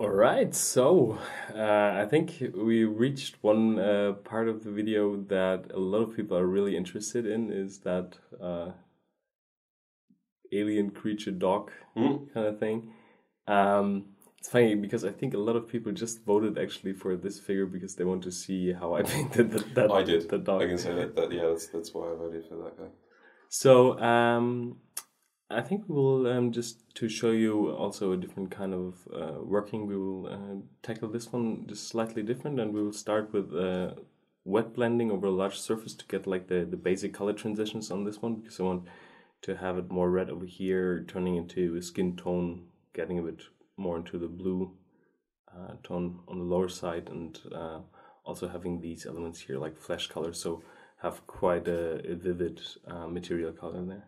All right, so I think we reached one part of the video that a lot of people are really interested in, is that alien creature dog kind of thing. It's funny because I think a lot of people just voted actually for this figure because they want to see how I painted that. I did. The dog. I can say that. Yeah, that's why I voted for that guy. So I think we will just to show you also a different kind of working. We will tackle this one just slightly different, and we will start with wet blending over a large surface to get like the basic color transitions on this one, because I want to have it more red over here, turning into a skin tone, getting a bit more into the blue tone on the lower side, and also having these elements here like flesh color, so have quite a vivid material color there.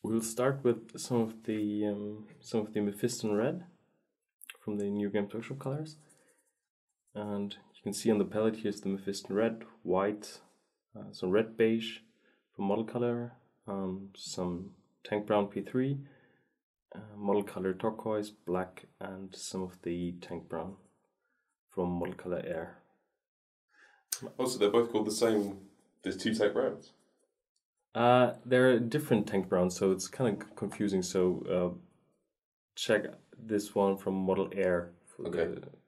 We'll start with some of the Mephiston Red from the new Games Workshop colors, and you can see on the palette here's the Mephiston Red, white, some red beige for model color, some Tank Brown P3. Model color turquoise, black, and some of the Tank Brown from model color air. Also, they're both called the same. There's two Tank Browns. They're different Tank Browns, so it's kind of confusing. So check this one from model air,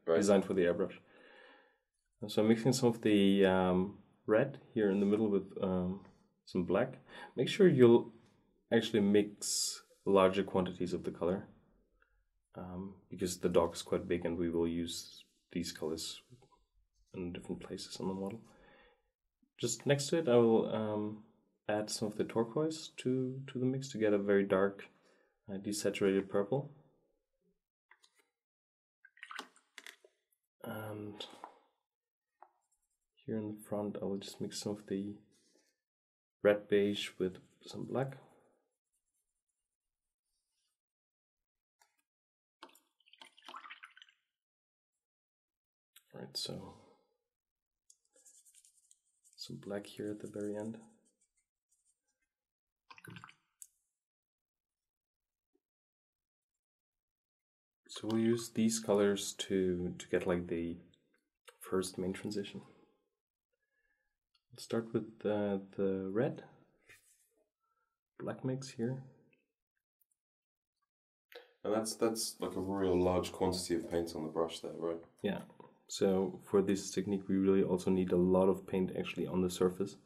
designed for the airbrush. And so I'm mixing some of the red here in the middle with some black. Make sure you'll actually mix larger quantities of the color, because the dog is quite big and we will use these colors in different places on the model. Just next to it I will add some of the turquoise to the mix to get a very dark desaturated purple, and here in the front I will just mix some of the red beige with some black. Right, so some black here at the very end. So we'll use these colors to get like the first main transition. Let's start with the red black mix here. And that's like a real large quantity of paint on the brush there, right? Yeah. So for this technique, we really also need a lot of paint actually on the surface.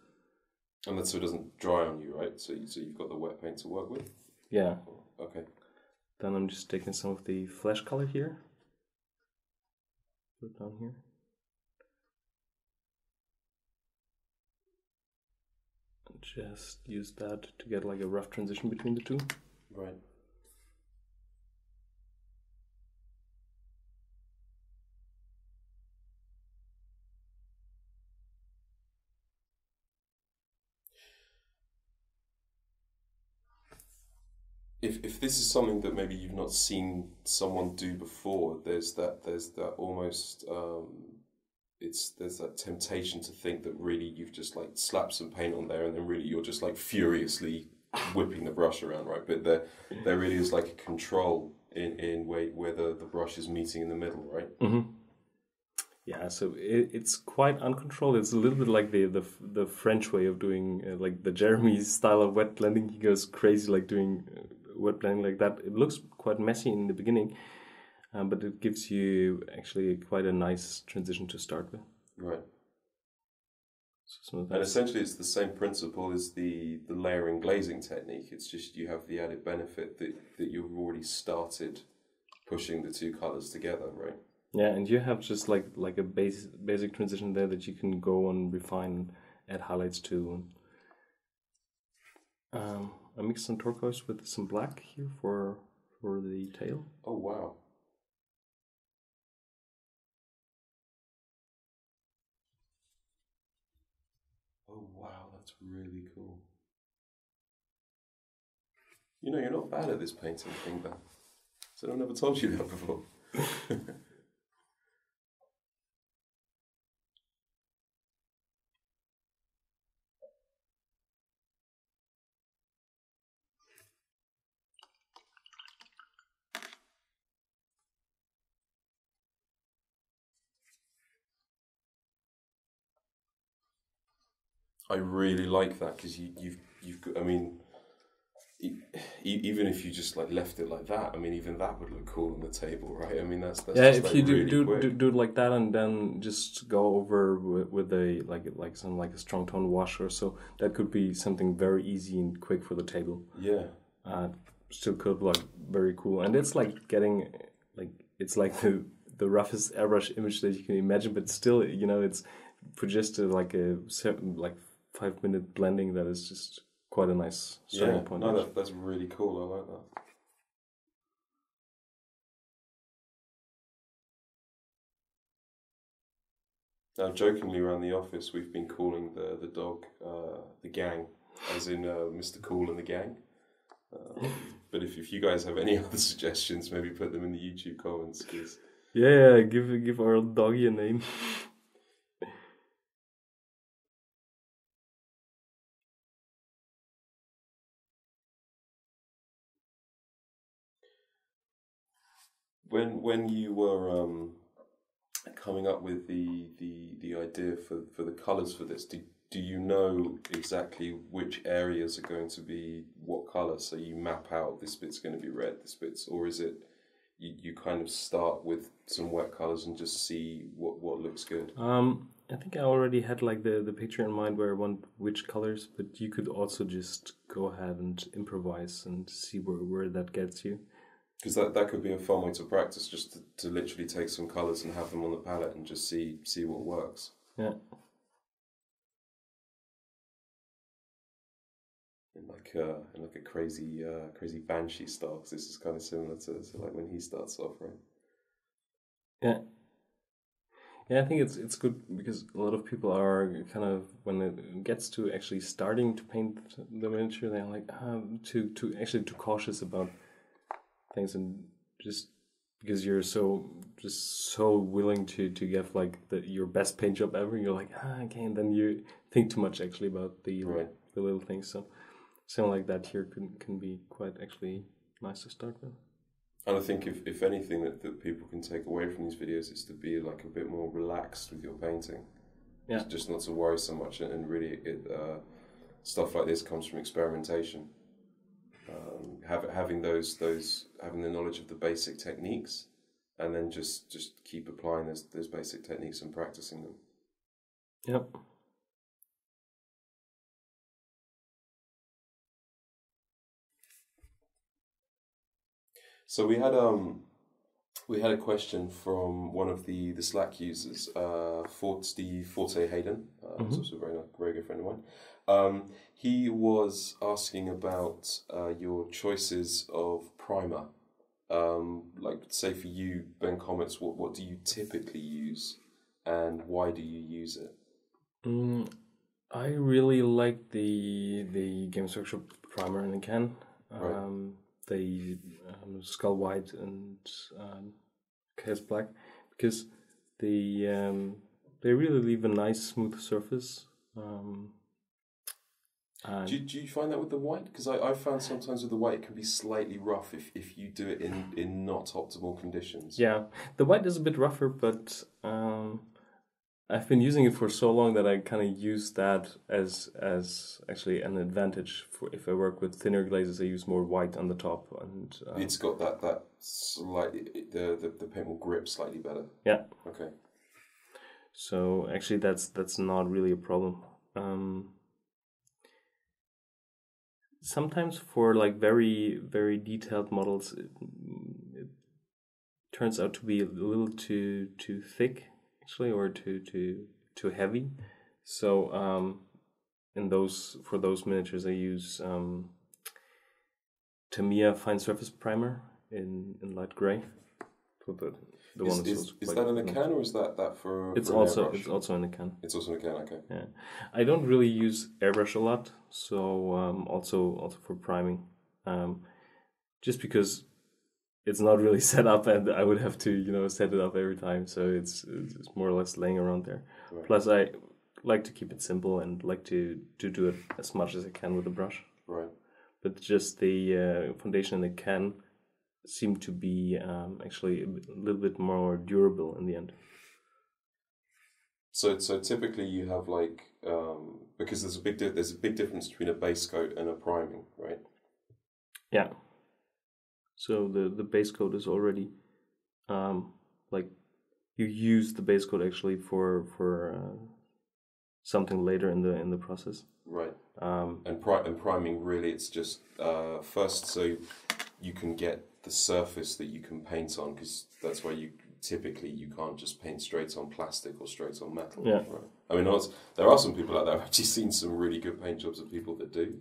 And that's so it doesn't dry on you, right? So you've got the wet paint to work with? Yeah. Okay. Then I'm just taking some of the flesh color here. Put it down here. And just use that to get like a rough transition between the two. Right. If this is something that maybe you've not seen someone do before, there's that almost there's that temptation to think that really you've just like slapped some paint on there and then really you're just like furiously whipping the brush around, right? But there really is like a control in whether the brush is meeting in the middle, right? Mm-hmm. Yeah, so it's quite uncontrolled. It's a little bit like the French way of doing like the Jeremy's style of wet blending. He goes crazy like doing wet blending like that. It looks quite messy in the beginning, but it gives you actually quite a nice transition to start with. Right. So and essentially it's the same principle as the layering glazing technique. It's just you have the added benefit that you've already started pushing the two colors together, right? Yeah, and you have just like a basic transition there that you can go and refine, add highlights to. I mixed some turquoise with some black here for the tail. Oh wow! Oh wow, that's really cool. You know, you're not bad at this painting thing, though. So I've never told you that before. I really like that, because you've got, I mean, even if you just like left it like that, I mean, even that would look cool on the table, right? I mean, that's yeah. Just, if like, you do it like that, and then just go over with a like a strong tone wash or so, that could be something very easy and quick for the table. Yeah. Still could look very cool, and it's like getting like it's like the roughest airbrush image that you can imagine, but still, you know, it's for just like a certain like 5-minute blending that is just quite a nice starting point. No, that's really cool. I like that. Now, jokingly around the office, we've been calling the dog the gang, as in Mr. Cool and the gang. But if you guys have any other suggestions, maybe put them in the YouTube comments. Cause... yeah, give our doggy a name. When you were coming up with the idea for the colours for this, do you know exactly which areas are going to be what colour? So you map out this bit's going to be red, this bit's, or is it you kind of start with some wet colours and just see what looks good? I think I already had like the picture in mind where I want which colours, but you could also just go ahead and improvise and see where that gets you. Because that could be a fun way to practice, just to literally take some colours and have them on the palette and just see what works. Yeah. In like a crazy banshee style, because this is kind of similar to like when he starts off, right? Yeah. Yeah, I think it's good, because a lot of people are kind of, when it gets to actually starting to paint the miniature, they're like too cautious about things, and just because you're so willing to give like your best paint job ever, you're like okay, and then you think too much actually about the right. The little things. So something like that here can be quite actually nice to start with. And I think if anything that people can take away from these videos is to be like a bit more relaxed with your painting. Yeah. Just not to worry so much, and really stuff like this comes from experimentation. Having having the knowledge of the basic techniques, and then just keep applying those basic techniques and practicing them. Yep. So we had a question from one of the Slack users, Steve Forte Hayden, who's also a very good friend of mine. He was asking about your choices of primer. Like, say for you, Ben Komets, what do you typically use, and why do you use it? I really like the Games Workshop primer in the can. The skull white and chaos black, because they really leave a nice smooth surface. Do you find that with the white? Because I found sometimes with the white it can be slightly rough if you do it in not optimal conditions. Yeah, the white is a bit rougher, but I've been using it for so long that I kind of use that as actually an advantage. For if I work with thinner glazes, I use more white on the top, and it's got that slightly the paint will grip slightly better. Yeah. Okay. So actually, that's not really a problem. Sometimes for like very, very detailed models, it turns out to be a little too thick, actually, or too heavy. So for those miniatures, I use Tamiya Fine Surface Primer in light gray. Is that in a can, or is that for? It's also in a can. It's also in a can. Okay. Yeah, I don't really use airbrush a lot, so also for priming, just because it's not really set up, and I would have to set it up every time, so it's more or less laying around there. Right. Plus, I like to keep it simple and like to do it as much as I can with the brush. Right. But just the foundation in the can seem to be actually a little bit more durable in the end. So typically you have like because there's a big difference between a base coat and a priming, right? Yeah. So the base coat is already like you use the base coat actually for something later in the process. Right. And priming really it's just first so you can get the surface that you can paint on, because that's why you can't just paint straight on plastic or straight on metal. Yeah. Right? I mean, there are some people out there. I've actually seen some really good paint jobs of people that do.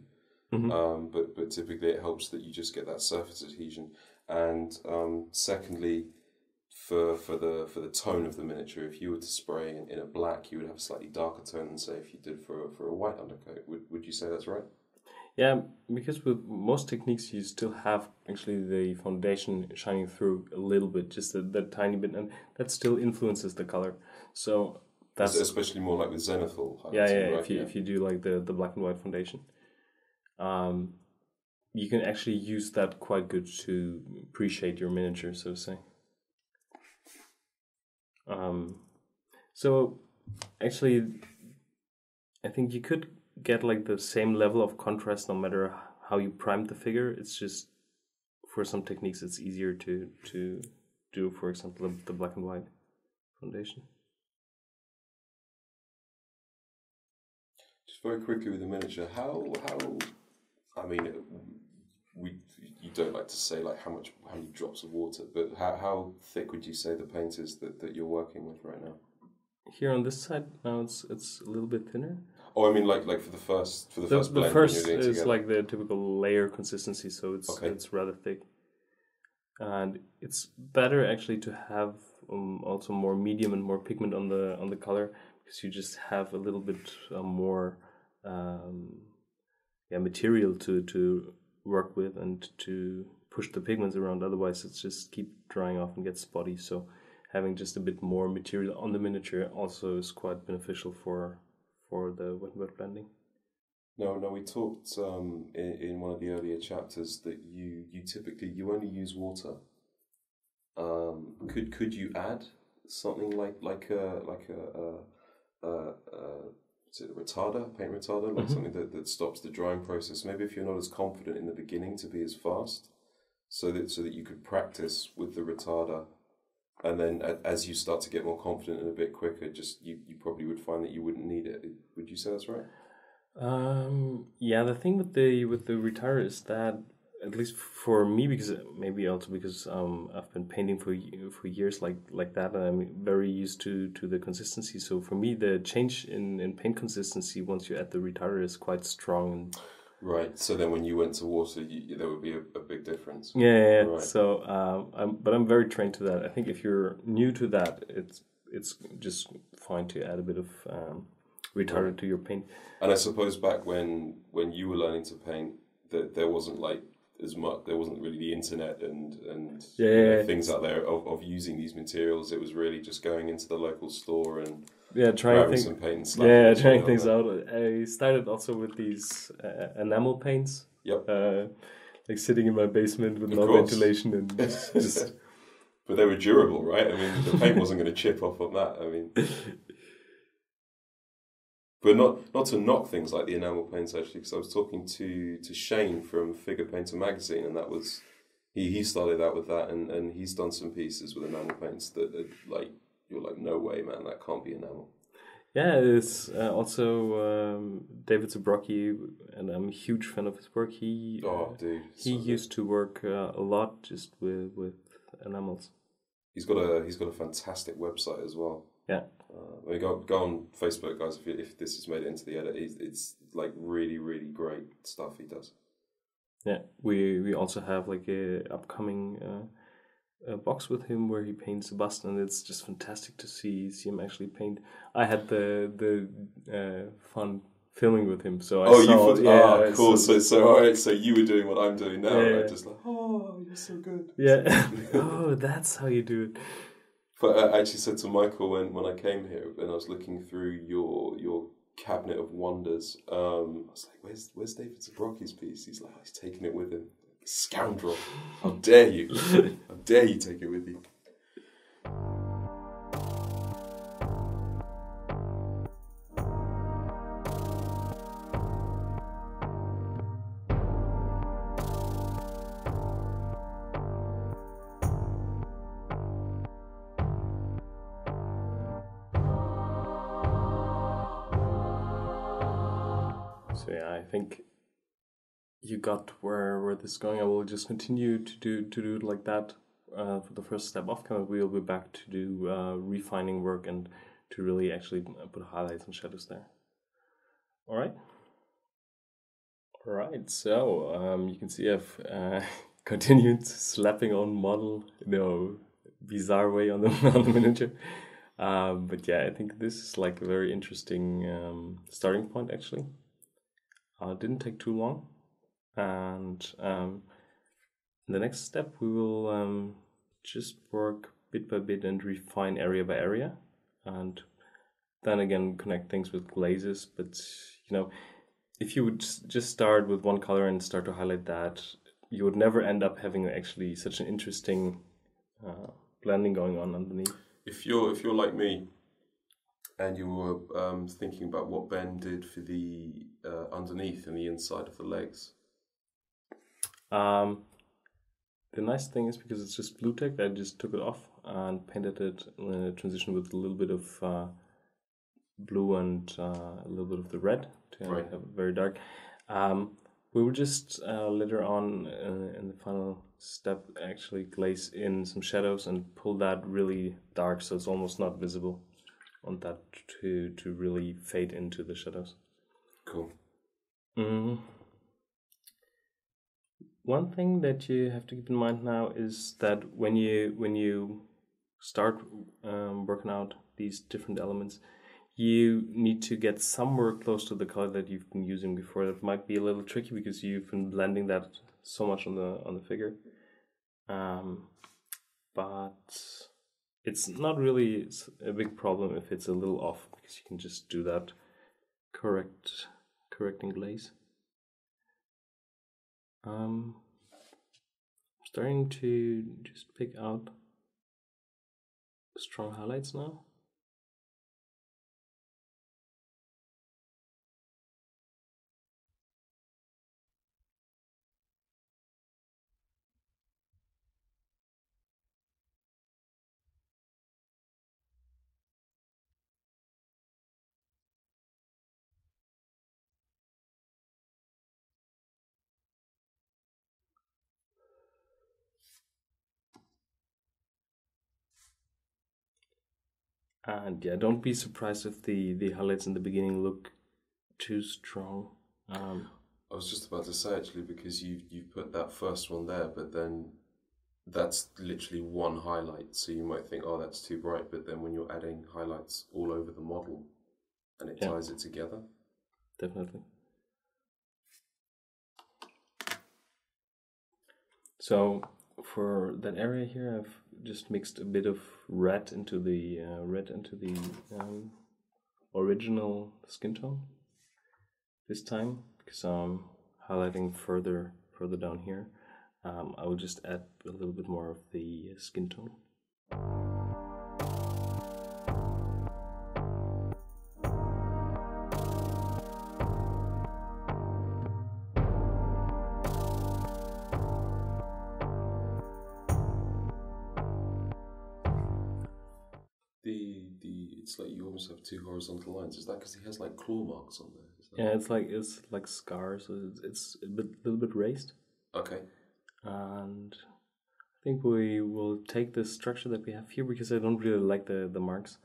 Mm-hmm. But typically it helps that you just get that surface adhesion. And secondly, for the tone of the miniature, if you were to spray in a black, you would have a slightly darker tone than say if you did for a white undercoat. Would you say that's right? Yeah, because with most techniques you still have actually the foundation shining through a little bit, just that tiny bit, and that still influences the color. So that's especially more like with zenithal. Yeah. If you do like the black and white foundation, you can actually use that quite good to pre-shade your miniature, so to say. So actually, I think you could get like the same level of contrast no matter how you prime the figure. It's just for some techniques it's easier to do, for example the black and white foundation. Just very quickly with the miniature, how I mean you don't like to say like how many drops of water, but how thick would you say the paint is that you're working with right now? Here on this side now it's a little bit thinner. Oh, I mean, like for the first blend. The first is together. Like the typical layer consistency, so it's rather thick, and it's better actually to have also more medium and more pigment on the color, because you just have a little bit more material to work with and to push the pigments around. Otherwise, it's just keep drying off and gets spotty. So having just a bit more material on the miniature also is quite beneficial for the wet and wet blending. No, we talked in one of the earlier chapters that you typically only use water. Could you add something like a retarder, paint retarder, like mm-hmm. something that stops the drying process? Maybe if you're not as confident in the beginning to be as fast, so that you could practice with the retarder. And then as you start to get more confident and a bit quicker, you probably would find that you wouldn't need it. Would you say that's right? Yeah, the thing with the retarder is that, at least for me, because maybe also because I've been painting for years like that, and I'm very used to the consistency. So for me, the change in paint consistency once you add the retarder is quite strong. Right. So then, when you went to water, there would be a big difference. Yeah. Right. So, I'm very trained to that. I think if you're new to that, it's just fine to add a bit of retarder to your paint. And I suppose back when you were learning to paint, there wasn't like as much. There wasn't really the internet and things out there of using these materials. It was really just going into the local store and. Yeah, trying things out. I started also with these enamel paints. Yep. Like sitting in my basement with no ventilation and just. But they were durable, right? I mean, the paint wasn't going to chip off on that. I mean, but not to knock things like the enamel paints actually, because I was talking to Shane from Figure Painter Magazine, and that was he started out with that, and he's done some pieces with enamel paints that are like. You're like, no way, man, that can't be enamel. Yeah, it's also David Zbrocki, and I'm a huge fan of his work. He used to work a lot just with enamels. He's got a fantastic website as well. Yeah, go on Facebook, guys. If this is made into the edit, it's like really, really great stuff he does. Yeah, we also have like a upcoming. A box with him where he paints a bust, and it's just fantastic to see him actually paint. I had the fun filming with him, so cool. So all right, so you were doing what I'm doing now, yeah. Right? Just like, oh, you're so good. Yeah. Oh, that's how you do it. But I actually said to Michael when I came here and I was looking through your cabinet of wonders, I was like, where's David Zbrocki's piece? He's like, oh, he's taking it with him. Scoundrel! How dare you! How dare you take it with you! So yeah, I think you got where this is going. I will just continue to do it like that for the first step off camera. We'll be back to do refining work and to really actually put highlights and shadows there. All right. All right. So you can see I've continued slapping on model, bizarre way on the miniature. But yeah, I think this is like a very interesting starting point, actually. Didn't take too long. And in the next step, we will just work bit by bit and refine area by area. And then again, connect things with glazes. But, if you would just start with one color and start to highlight that, you would never end up having actually such an interesting blending going on underneath. If you're like me, and you were thinking about what Ben did for the underneath and the inside of the legs, the nice thing is because it's just blue tack, I just took it off and painted it in a transition with a little bit of blue and a little bit of the red to have it very dark. We will just later on in the final step actually glaze in some shadows and pull that really dark so it's almost not visible. Want that to really fade into the shadows. Cool. One thing that you have to keep in mind now is that when you start working out these different elements, you need to get somewhere close to the color that you've been using before. That might be a little tricky because you've been blending that so much on the figure, but it's not really a big problem if it's a little off because you can just do that correcting glaze. I'm starting to just pick out strong highlights now. And yeah, don't be surprised if the highlights in the beginning look too strong. I was just about to say, actually, because you put that first one there, but then that's literally one highlight. So you might think, oh, that's too bright. But then when you're adding highlights all over the model and it ties it together. Definitely. So for that area here, I've just mixed a bit of red into the original skin tone this time because I'm highlighting further down here. I will just add a little bit more of the skin tone. Have two horizontal lines. Is that because he has like claw marks on there? Is that it's like scars. It's a little bit raised. Okay. And I think we will take the structure that we have here because I don't really like the marks.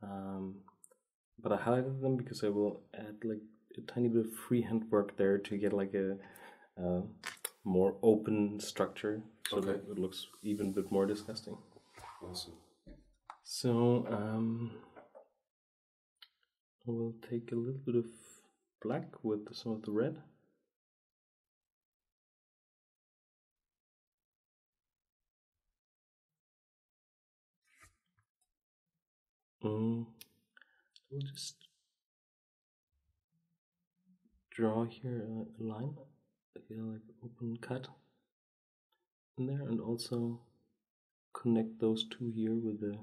But I highlighted them because I will add like a tiny bit of freehand work there to get like a more open structure so that it looks even a bit more disgusting. Awesome. So we'll take a little bit of black with some of the red. We'll just draw here a line, like open cut in there, and also connect those two here with a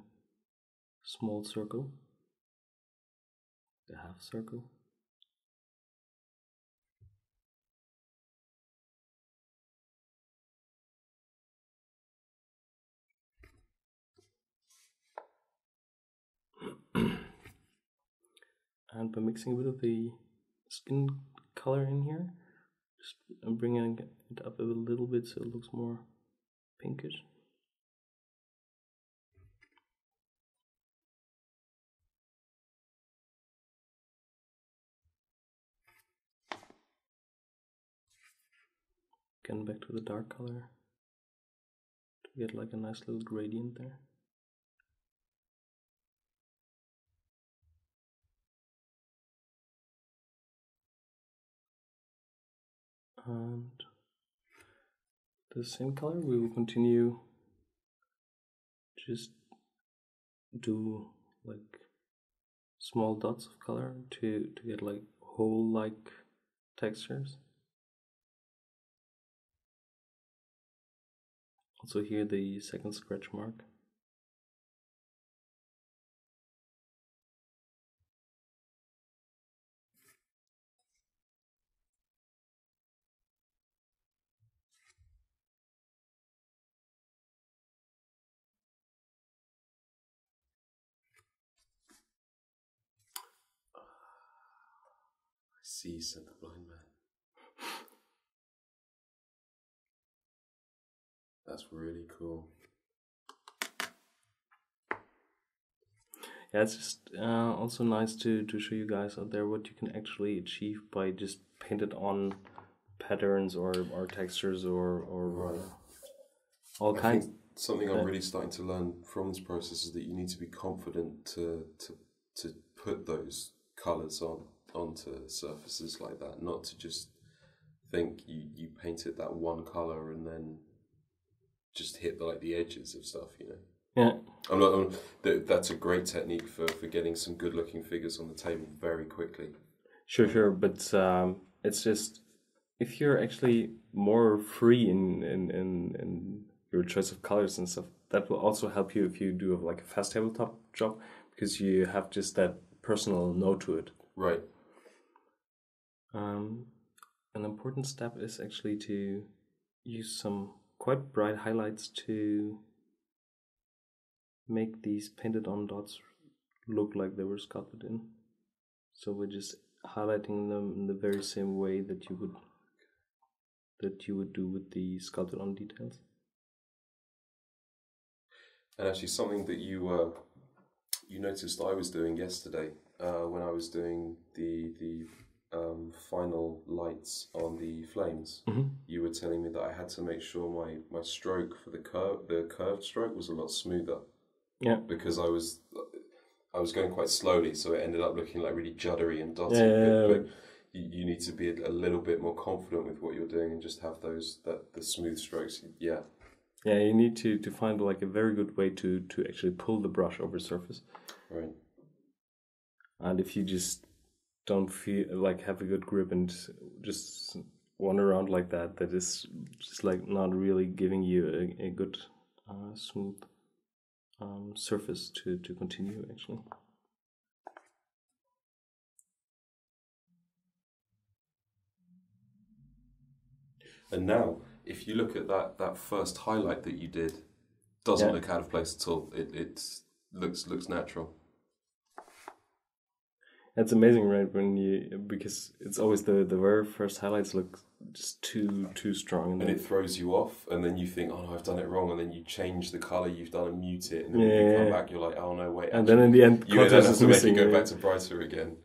small circle. The half circle. And by mixing a bit of the skin color in here. Just bringing it up a little bit so it looks more pinkish. Again, back to the dark color to get like a nice little gradient there. And the same color, we will continue, just do like small dots of color to get like hole-like textures. Also here the second scratch mark. Sees and the blind man. That's really cool. Yeah, it's just also nice to show you guys out there what you can actually achieve by just painted on patterns or textures or right. All kinds. Something I'm really starting to learn from this process is that you need to be confident to put those colors onto surfaces like that, not to just think you painted that one color and then just hit like the edges of stuff, you know. Yeah. That's a great technique for getting some good looking figures on the table very quickly. Sure, but it's just if you're actually more free in your choice of colors and stuff, that will also help you if you do like a fast tabletop job, because you have just that personal note to it. Right. An important step is actually to use some quite bright highlights to make these painted on dots look like they were sculpted in. So we're just highlighting them in the very same way that you would do with the sculpted on details. And actually something that you noticed I was doing yesterday when I was doing the final lights on the flames, mm-hmm. You were telling me that I had to make sure my stroke for the curved stroke was a lot smoother. Yeah. Because I was going quite slowly, so it ended up looking like really juddery and dotty. Yeah. But you need to be a little bit more confident with what you're doing and just have the smooth strokes. Yeah. Yeah, you need to find like a very good way to actually pull the brush over surface. Right. And if you just don't feel like have a good grip and just wander around like that, that is just like not really giving you a good smooth surface to continue actually. And now, if you look at that first highlight that you did, doesn't look out of place at all. It looks natural. It's amazing, right? Because it's always the very first highlights look just too strong, and it throws you off, and then you think, oh no, I've done it wrong, and then you change the color you've done and mute it, and then when you come back, you're like, oh no, wait. And actually, then in the end, you don't have to make it go back to brighter again.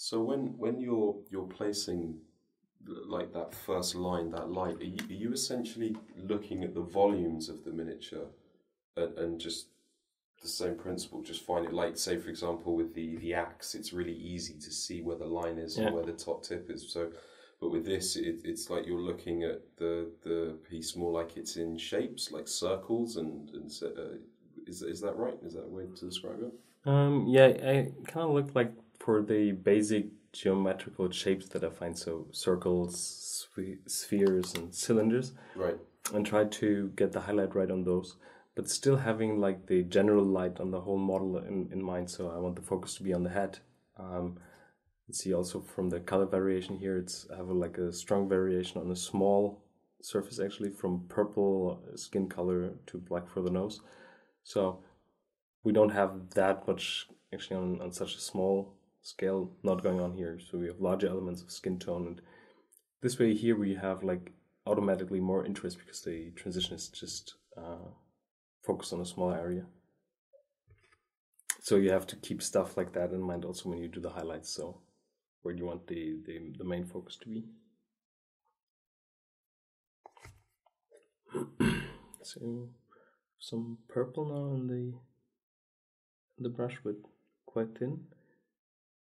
So when you're placing like that first line, that light, are you essentially looking at the volumes of the miniature and just the same principle, just find it like, say for example with the axe, it's really easy to see where the line is and where the top tip is. So, but with this, it's like you're looking at the piece more like it's in shapes, like circles and is that right? Is that a way to describe it? Yeah, I kind of look like, for the basic geometrical shapes that I find, so circles, spheres, and cylinders, right, and try to get the highlight right on those, but still having like the general light on the whole model in mind. So I want the focus to be on the head, see also from the color variation here, it's have like a strong variation on a small surface, actually, from purple skin color to black for the nose. So we don't have that much actually on such a small scale not going on here. So we have larger elements of skin tone, and this way here we have like automatically more interest because the transition is just focused on a small area. So you have to keep stuff like that in mind also when you do the highlights. So where do you want the main focus to be? So some purple now in the brush, but quite thin.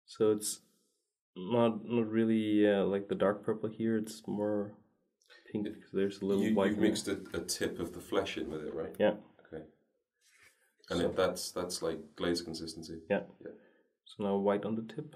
So it's not really like the dark purple here. It's more pink. There's a little white. You mixed a tip of the flesh in with it, right? Yeah. Okay. And so that's like glaze consistency. Yeah. Yeah. So now white on the tip.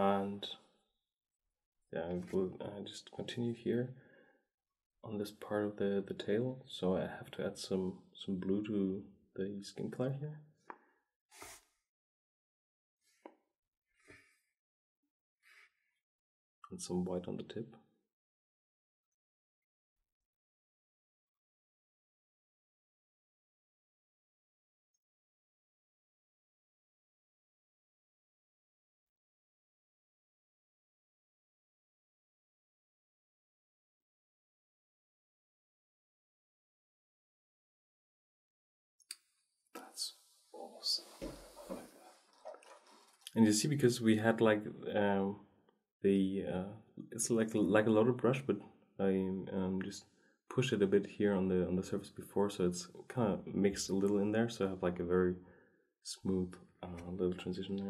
And yeah, I just continue here on this part of the tail. So I have to add some blue to the skin color here. And some white on the tip. And you see, because we had like it's like a loaded brush, but I just pushed it a bit here on the surface before, so it's kind of mixed a little in there. So I have like a very smooth little transition there.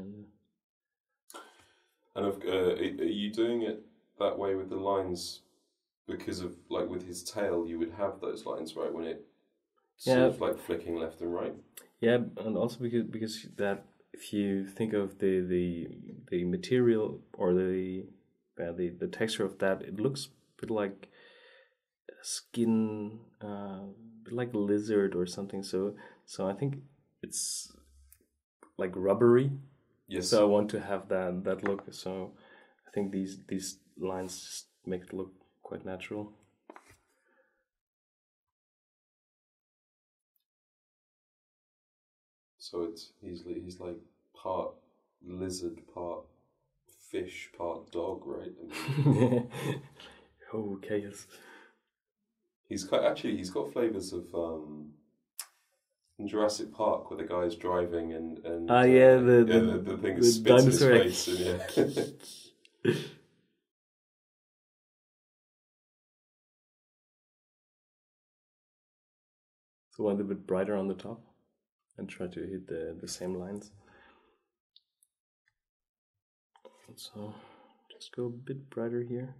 And are you doing it that way with the lines because of like with his tail, you would have those lines right when it sort of like flicking left and right. Yeah, and also because that if you think of the material or the texture of that, it looks a bit like skin, a bit like a lizard or something. So I think it's like rubbery. Yes. So I want to have that look. So I think these lines just make it look quite natural. So he's like part lizard, part fish, part dog, right? I mean, oh, chaos. He's got flavors of in Jurassic Park, where the guy's driving and the thing spits in his face. And, yeah. So one a bit brighter on the top. And try to hit the same lines. So just go a bit brighter here.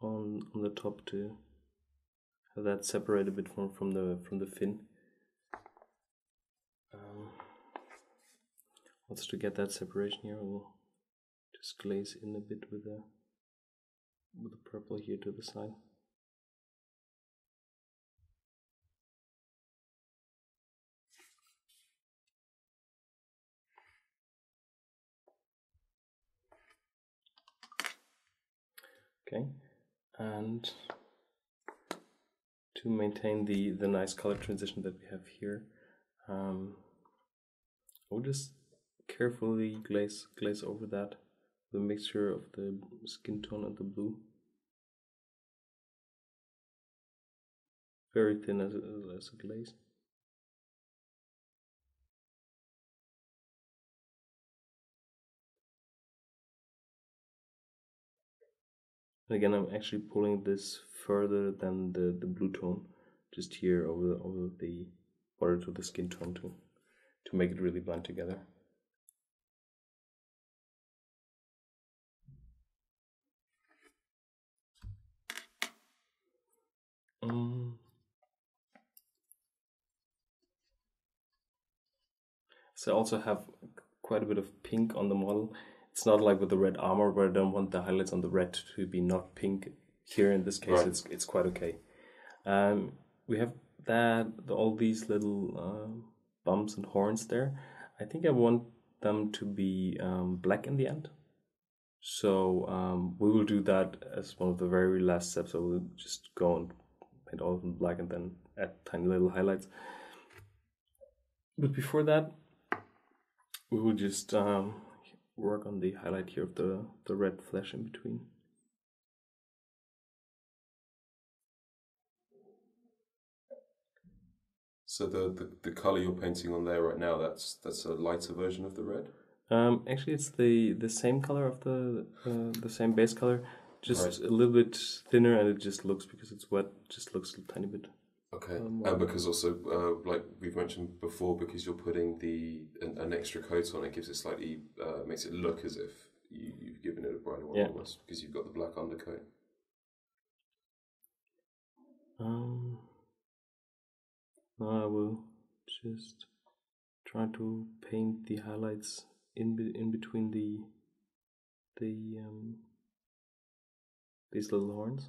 On the top to have that separate a bit from the fin. Once to get that separation here, we'll just glaze in a bit with the purple here to the side. Okay, and to maintain the nice color transition that we have here, we'll just carefully glaze over that. The mixture of the skin tone and the blue. Very thin as a glaze. And again, I'm actually pulling this further than the blue tone, just here over the border to the skin tone to make it really blend together. So I also have quite a bit of pink on the model. It's not like with the red armor where I don't want the highlights on the red to be not pink. Here in this case, right, it's quite okay. We have all these little bumps and horns there. I think I want them to be black in the end. So we will do that as one of the very last steps. I will just go and paint all of them black and then add tiny little highlights. But before that, we will just work on the highlight here of the red flesh in between. So the color you're painting on there right now, that's a lighter version of the red? Actually, it's the same color of the same base color, just right, a little bit thinner, and it just looks, because it's wet, just looks a tiny bit. Okay, and because also, like we've mentioned before, because you're putting an extra coat on, it gives it slightly, makes it look as if you've given it a brighter one, yeah, almost, because you've got the black undercoat. Now I will just try to paint the highlights in between these little horns.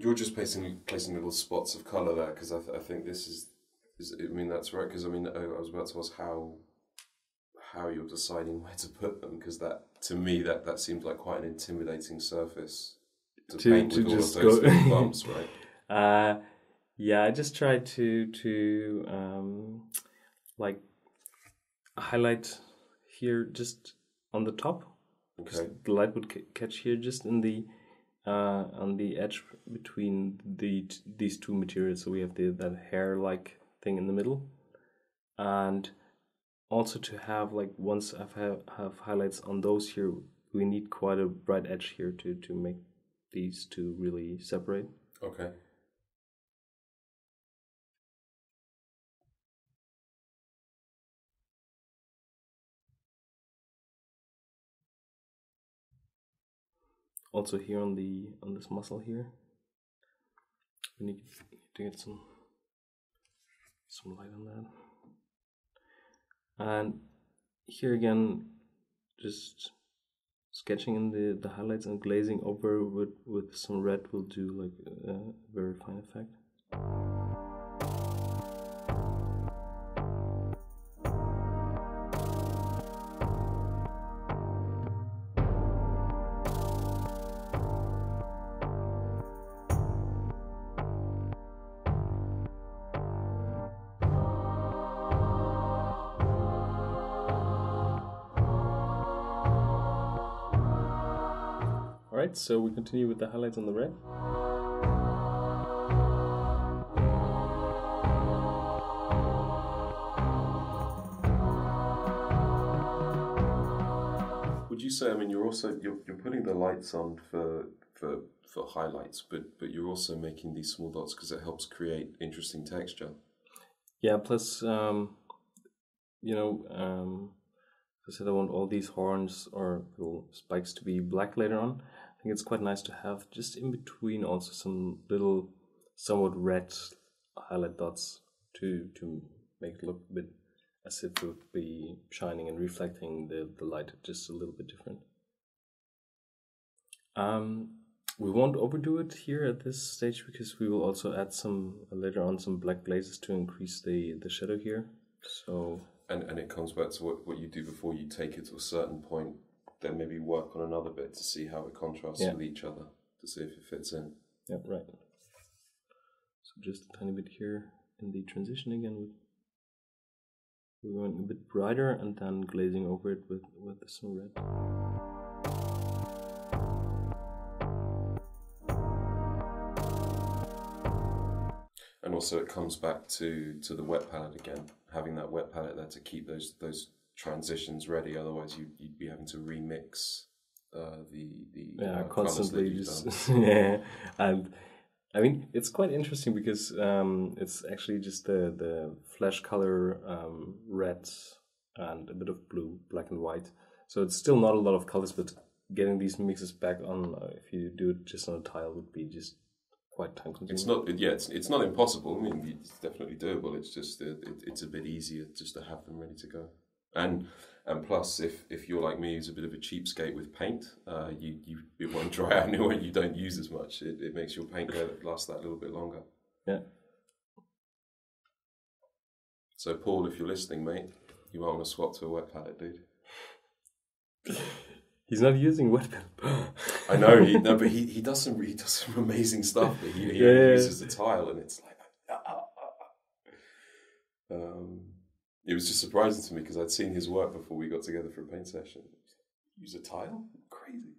You're just placing little spots of color there, because I think this is I mean, that's right, because I mean I was about to ask how you're deciding where to put them, because that, to me, that seems like quite an intimidating surface to paint with all of those little bumps, right? Yeah, I just tried to like highlight here just on the top. Okay. The light would catch here, just in the on the edge between these two materials. So we have that hair-like thing in the middle, and also to have, like, once I have highlights on those here, we need quite a bright edge here to make these two really separate. Okay. Also here on this muscle here, we need to get some light on that. And here again, just sketching in the highlights and glazing over with some red will do like a very fine effect. So we continue with the highlights on the red. Would you say, I mean, you're putting the lights on for highlights, but you're also making these small dots because it helps create interesting texture. Yeah, plus I said I want all these horns or little spikes to be black later on. I think it's quite nice to have just in between also some little somewhat red highlight dots to make it look a bit as if it would be shining and reflecting the light just a little bit different. We won't overdo it here at this stage, because we will also add some later on some black glazes to increase the shadow here. So and it comes back to what you do before. You take it to a certain point, then maybe work on another bit to see how it contrasts, yeah, with each other, to see if it fits in. Yeah, right. So just a tiny bit here in the transition again. We went a bit brighter and then glazing over it with some red. also it comes back to the wet palette again, having that wet palette there to keep those transitions ready. Otherwise, you'd be having to remix constantly just yeah. And I mean, it's quite interesting because it's actually just the flesh color, red and a bit of blue, black and white. So it's still not a lot of colors, but getting these mixes back on, if you do it just on a tile, would be just quite time consuming. It's not, yeah, it's not impossible. I mean, it's definitely doable. It's just it's a bit easier just to have them ready to go. And plus, if you're like me, who's a bit of a cheapskate with paint, it won't dry out anywhere. You don't use as much. It makes your paint go last that little bit longer. Yeah. So Paul, if you're listening, mate, you might want to swap to a wet palette, dude. He's not using wet palette. I know, but he does some amazing stuff. But he uses the tile, and it's like. It was just surprising to me because I'd seen his work before we got together for a paint session. Use a tile? Crazy.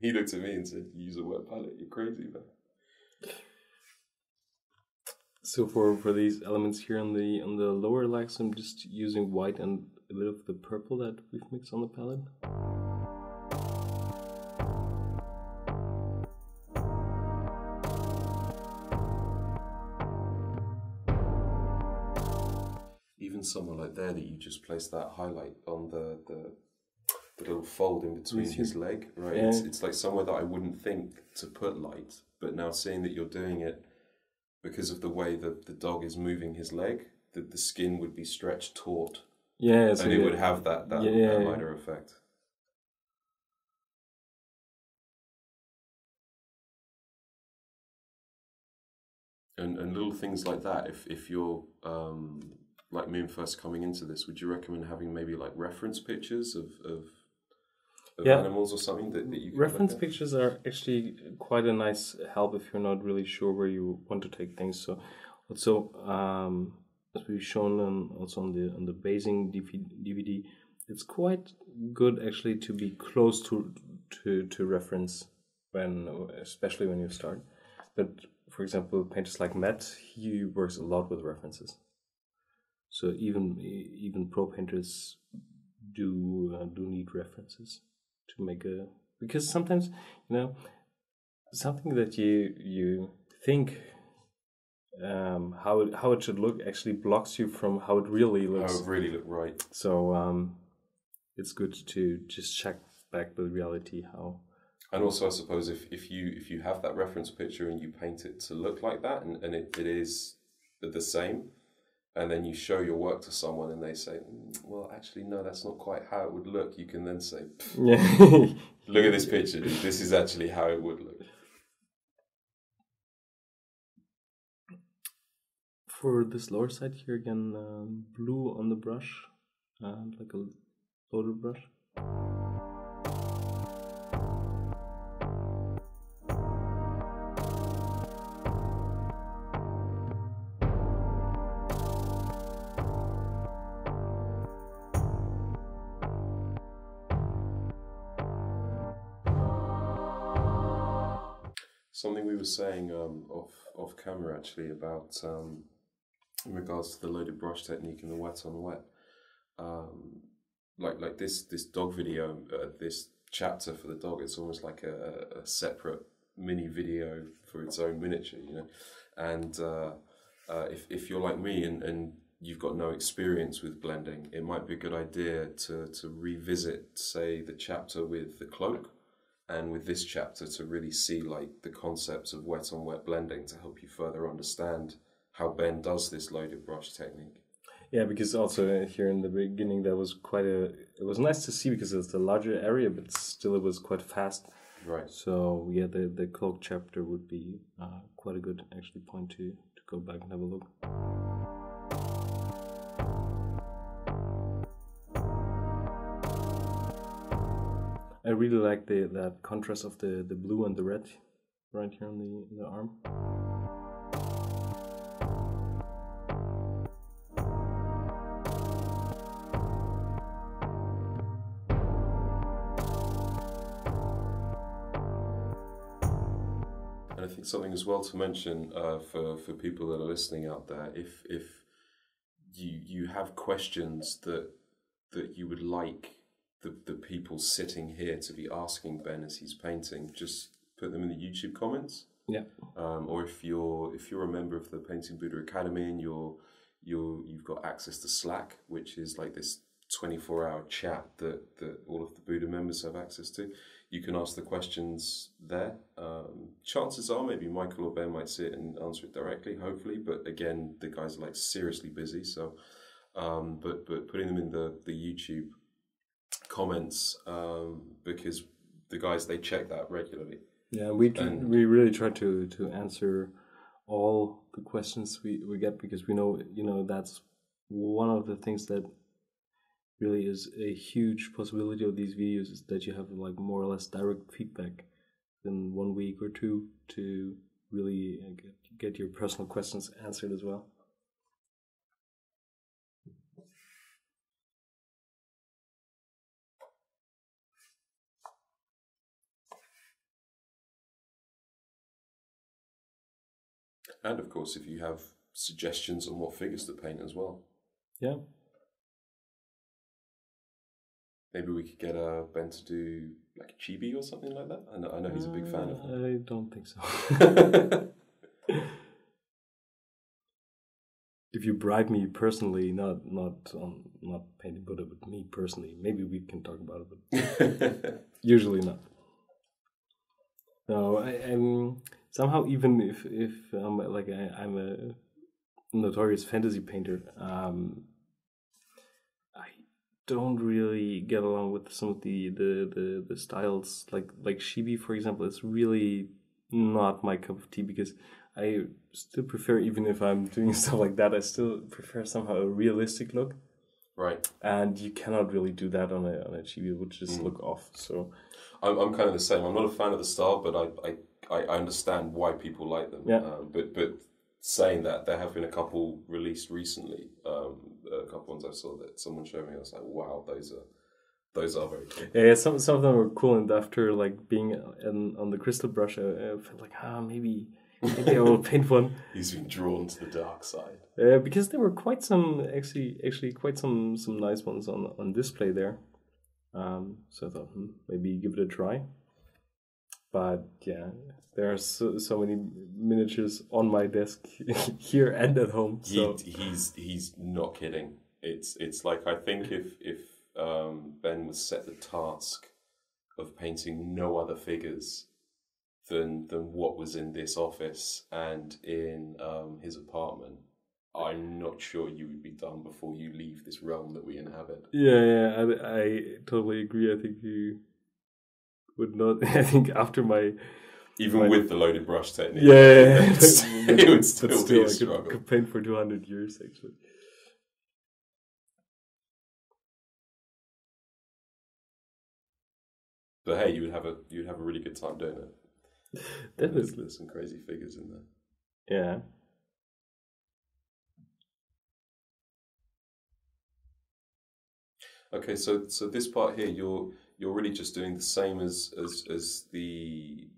He looked at me and said, use a wet palette, you're crazy, man. So for these elements here on the lower legs, I'm just using white and a bit of the purple that we've mixed on the palette. Somewhere like there that you just place that highlight on the little fold in between his leg, right? Yeah. It's like somewhere that I wouldn't think to put light, but now seeing that you're doing it because of the way that the dog is moving his leg, that the skin would be stretched taut, yeah, so and it would have that lighter effect. And little things like that. If you're like me and first coming into this, would you recommend having maybe like reference pictures of animals or something that you can reference pictures are actually quite a nice help if you're not really sure where you want to take things. So also, as we've shown also on the basing DVD, it's quite good actually to be close to reference, especially when you start. But for example, painters like Matt, he works a lot with references. So even pro painters do need references to make because sometimes, you know, something that you think how it should look actually blocks you from how it really looks. How it really look, right. So it's good to just check back the reality how. And also, I suppose if you have that reference picture and you paint it to look like that, and it is the same. And then you show your work to someone and they say, well, actually, no, that's not quite how it would look. You can then say, look at this picture. This is actually how it would look. For this lower side here again, blue on the brush, like a loader brush. Something we were saying off camera actually about in regards to the loaded brush technique and the wet on wet, like this dog video, this chapter for the dog, it's almost like a separate mini video for its own miniature, you know. And if you're like me and you've got no experience with blending, it might be a good idea to revisit, say, the chapter with the cloak. And with this chapter to really see like the concepts of wet on wet blending to help you further understand how Ben does this loaded brush technique. Yeah, because also here in the beginning there was it was nice to see because it's a larger area, but still it was quite fast. Right. So yeah, the cloak chapter would be quite a good actually point to go back and have a look. I really like that contrast of the blue and the red right here on the arm. And I think something as well to mention for people that are listening out there, if you have questions that you would like the people sitting here to be asking Ben as he's painting, just put them in the YouTube comments. Yeah. Or if you're a member of the Painting Buddha Academy and you've got access to Slack, which is like this 24-hour chat that all of the Buddha members have access to, you can ask the questions there. Chances are maybe Michael or Ben might sit and answer it directly, hopefully, but again, the guys are like seriously busy, so but putting them in the YouTube comments, because the guys, they check that regularly. Yeah, we really try to answer all the questions we get, because we know, that's one of the things that really is a huge possibility of these videos, is that you have like more or less direct feedback in 1 week or two to really get your personal questions answered as well. And of course, if you have suggestions on what figures to paint as well. Yeah. Maybe we could get Ben to do like a chibi or something like that. I know he's a big fan of that. I don't think so. If you bribe me personally, not Painting Buddha, but me personally, maybe we can talk about it. But usually not. No, I'm somehow, even if like I'm a notorious fantasy painter, don't really get along with some of the styles, like chibi, for example. It's really not my cup of tea, because I still prefer, even if I'm doing stuff like that, I still prefer somehow a realistic look. Right. And you cannot really do that on a chibi, which just look off. So I'm kind of the same. I'm not a fan of the style, but I understand why people like them. Yeah. But saying that, there have been a couple released recently. A couple ones I saw that someone showed me. I was like, wow, those are very cool. Yeah, some of them were cool. And after like being on the Crystal Brush, I felt like, maybe I will paint one. He's been drawn to the dark side. Yeah, because there were quite some actually quite some nice ones on display there. So I thought maybe give it a try. But yeah, there are so many miniatures on my desk here and at home. So. He's not kidding. It's like, I think if Ben was set the task of painting no other figures than what was in this office and in his apartment, I'm not sure you would be done before you leave this realm that we inhabit. Yeah, I totally agree. I think you would not. I think after my, even with the loaded brush technique, it would still be a struggle. I could paint for 200 years actually. But hey, you would have a really good time doing it. Definitely, there's some crazy figures in there. Yeah. Okay, so this part here, you're really just doing the same as the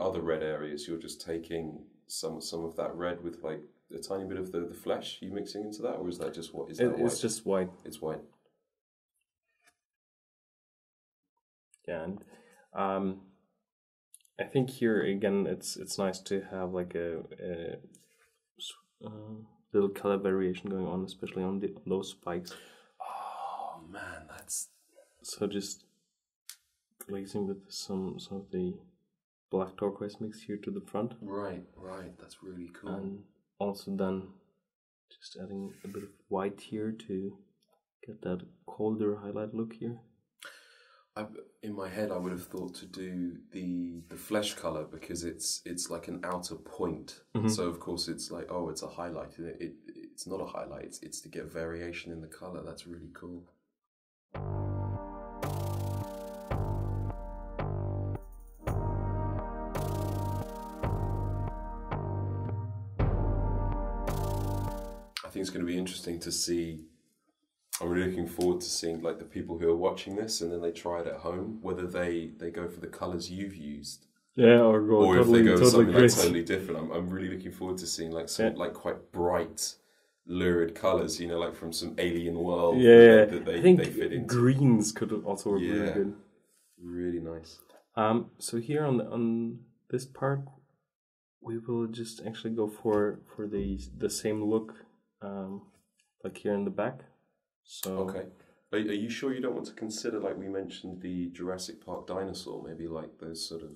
other red areas. You're just taking some of that red with like a tiny bit of the flesh. Are you mixing into that, or is that just what is that? It's just white. It's white. Yeah, and I think here again, it's nice to have like a little color variation going on, especially on those spikes. Oh man, that's. So just glazing with some of the black turquoise mix here to the front. Right. That's really cool. And also then just adding a bit of white here to get that colder highlight look here. In my head, I would have thought to do the flesh color, because it's like an outer point. Mm-hmm. So of course it's like, oh, it's a highlight. It's not a highlight. It's to get variation in the color. That's really cool. It's going to be interesting to see. I'm really looking forward to seeing like the people who are watching this and then they try it at home, whether they go for the colors you've used Yeah, or totally, if they go totally something like totally different. I'm really looking forward to seeing like some like quite bright, lurid colours, you know, like from some alien world. Yeah, that I think they fit into. Greens could also work really good. Really nice. So here on this part, we will just actually go for the same look, like here in the back. So okay. Are you sure you don't want to consider, like we mentioned, the Jurassic Park dinosaur? Maybe like those sort of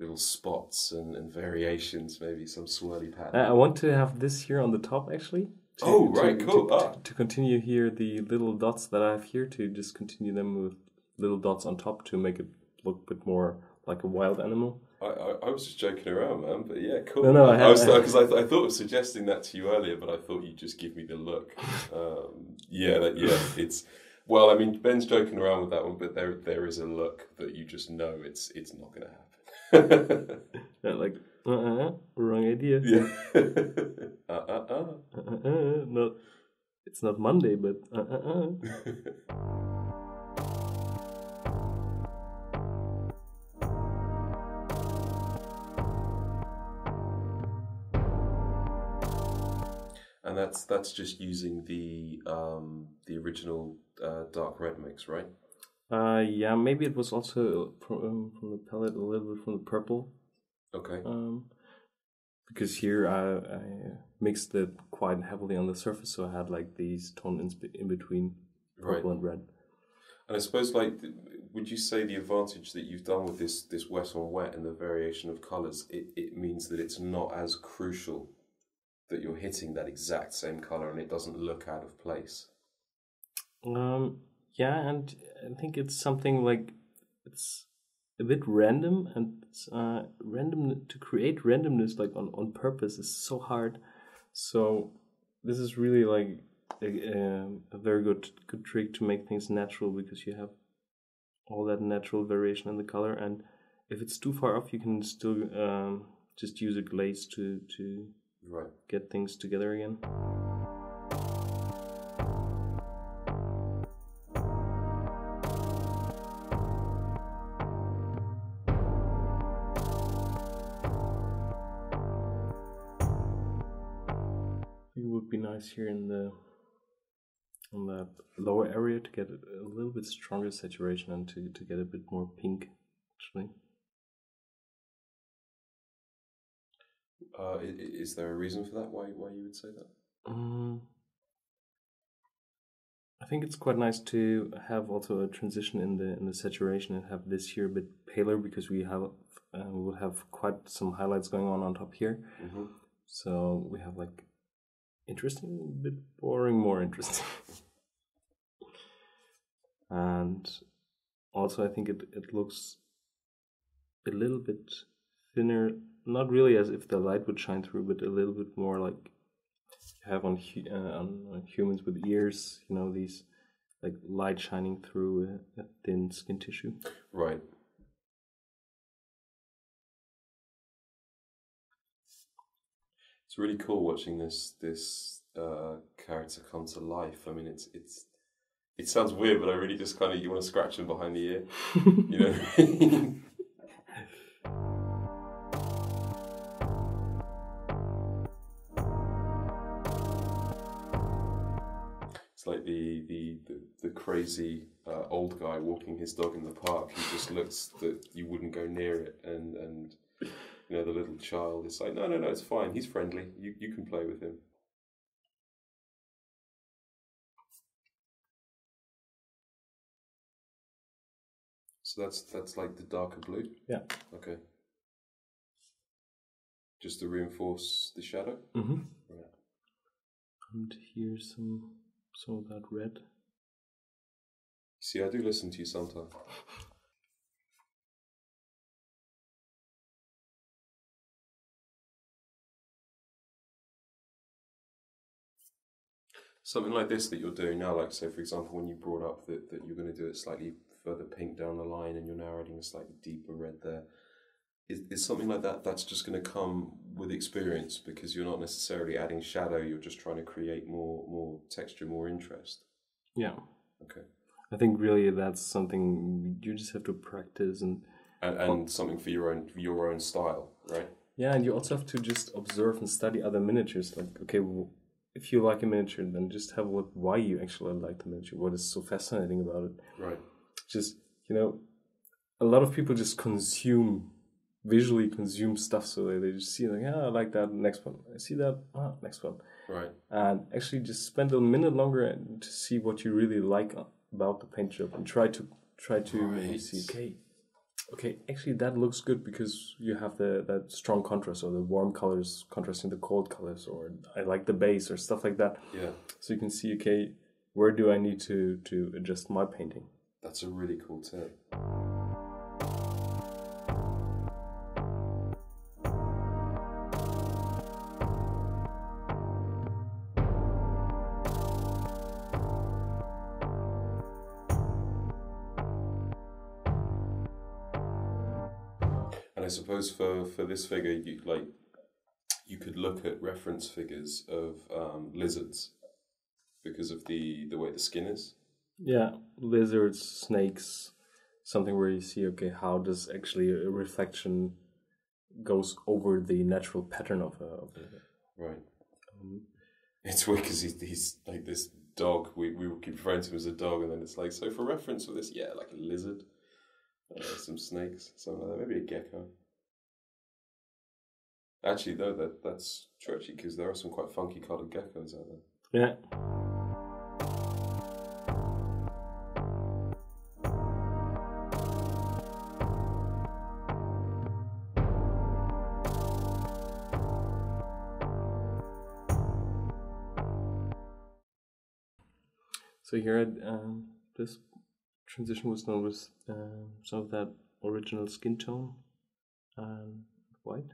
little spots and variations, maybe some swirly pattern. I want to have this here on the top, actually. To continue here, the little dots that I have here, to just continue them with little dots on top to make it look a bit more like a wild animal. I was just joking around, man, but yeah, cool. No, I thought of suggesting that to you earlier, but I thought you'd just give me the look. It's... Well, I mean, Ben's joking around with that one, but there is a look that you just know it's not going to happen. Wrong idea. Yeah. No, it's not Monday, but And that's just using the original dark red mix, right? Yeah, maybe it was also from the palette, a little bit from the purple. Okay. Because here I mixed it quite heavily on the surface, so I had like these tones in between purple and red. And I suppose, like, would you say the advantage that you've done with this wet on wet and the variation of colors, it means that it's not as crucial that you're hitting that exact same color and it doesn't look out of place? Yeah, and I think it's something like, it's a bit random, and random to create randomness like on purpose is so hard. So this is really like a very good trick to make things natural, because you have all that natural variation in the color, and if it's too far off, you can still just use a glaze to get things together again. It would be nice here on that lower area to get a little bit stronger saturation and to get a bit more pink, actually. Is there a reason for that? Why you would say that? I think it's quite nice to have also a transition in the saturation and have this here a bit paler, because we will have quite some highlights going on top here. Mm-hmm. So we have like interesting, a bit boring, more interesting. And also I think it looks a little bit thinner. Not really as if the light would shine through, but a little bit more like you have on humans with ears, you know, these like light shining through a thin skin tissue. Right. It's really cool watching this character come to life. I mean, it sounds weird, but I really just kind of, you want to scratch him behind the ear, you know what I mean? It's like the crazy old guy walking his dog in the park who just looks that you wouldn't go near it, and you know, the little child is like, no, it's fine, he's friendly, you can play with him. So that's like the darker blue? Yeah. Okay. Just to reinforce the shadow? Mm-hmm. Yeah. And here's some... So that red. See, I do listen to you sometimes. Something like this that you're doing now, like, say, for example, when you brought up that you're going to do it slightly further pink down the line and you're now adding a slightly deeper red there. Is something like that that's just going to come with experience, because you're not necessarily adding shadow, you're just trying to create more texture, more interest? Yeah. Okay. I think really that's something you just have to practice, and and something for your own style, right? Yeah, and you also have to just observe and study other miniatures. Like, okay, well, if you like a miniature, then just have a look why you actually like the miniature. What is so fascinating about it? Right. Just, you know, a lot of people just visually consume stuff. So they just see, like, I like that, next one. I see that, next one. Right. And actually just spend a minute longer to see what you really like about the paint job and try to maybe see, okay, actually that looks good because you have that strong contrast, or the warm colors contrasting the cold colors, or I like the base or stuff like that. Yeah. So you can see, okay, where do I need to adjust my painting? That's a really cool tip. I suppose for this figure, you could look at reference figures of lizards because of the way the skin is. Yeah, lizards, snakes, something where you see, okay, how does actually a reflection goes over the natural pattern of a lizard. Right. It's weird because he's like this dog. We keep referring to him as a dog, and then it's like, so for reference for this, yeah, like a lizard, some snakes, something like that, maybe a gecko. Actually, though, that's tricky because there are some quite funky coloured geckos out there. Yeah. So here at this transition was done with some of that original skin tone, white.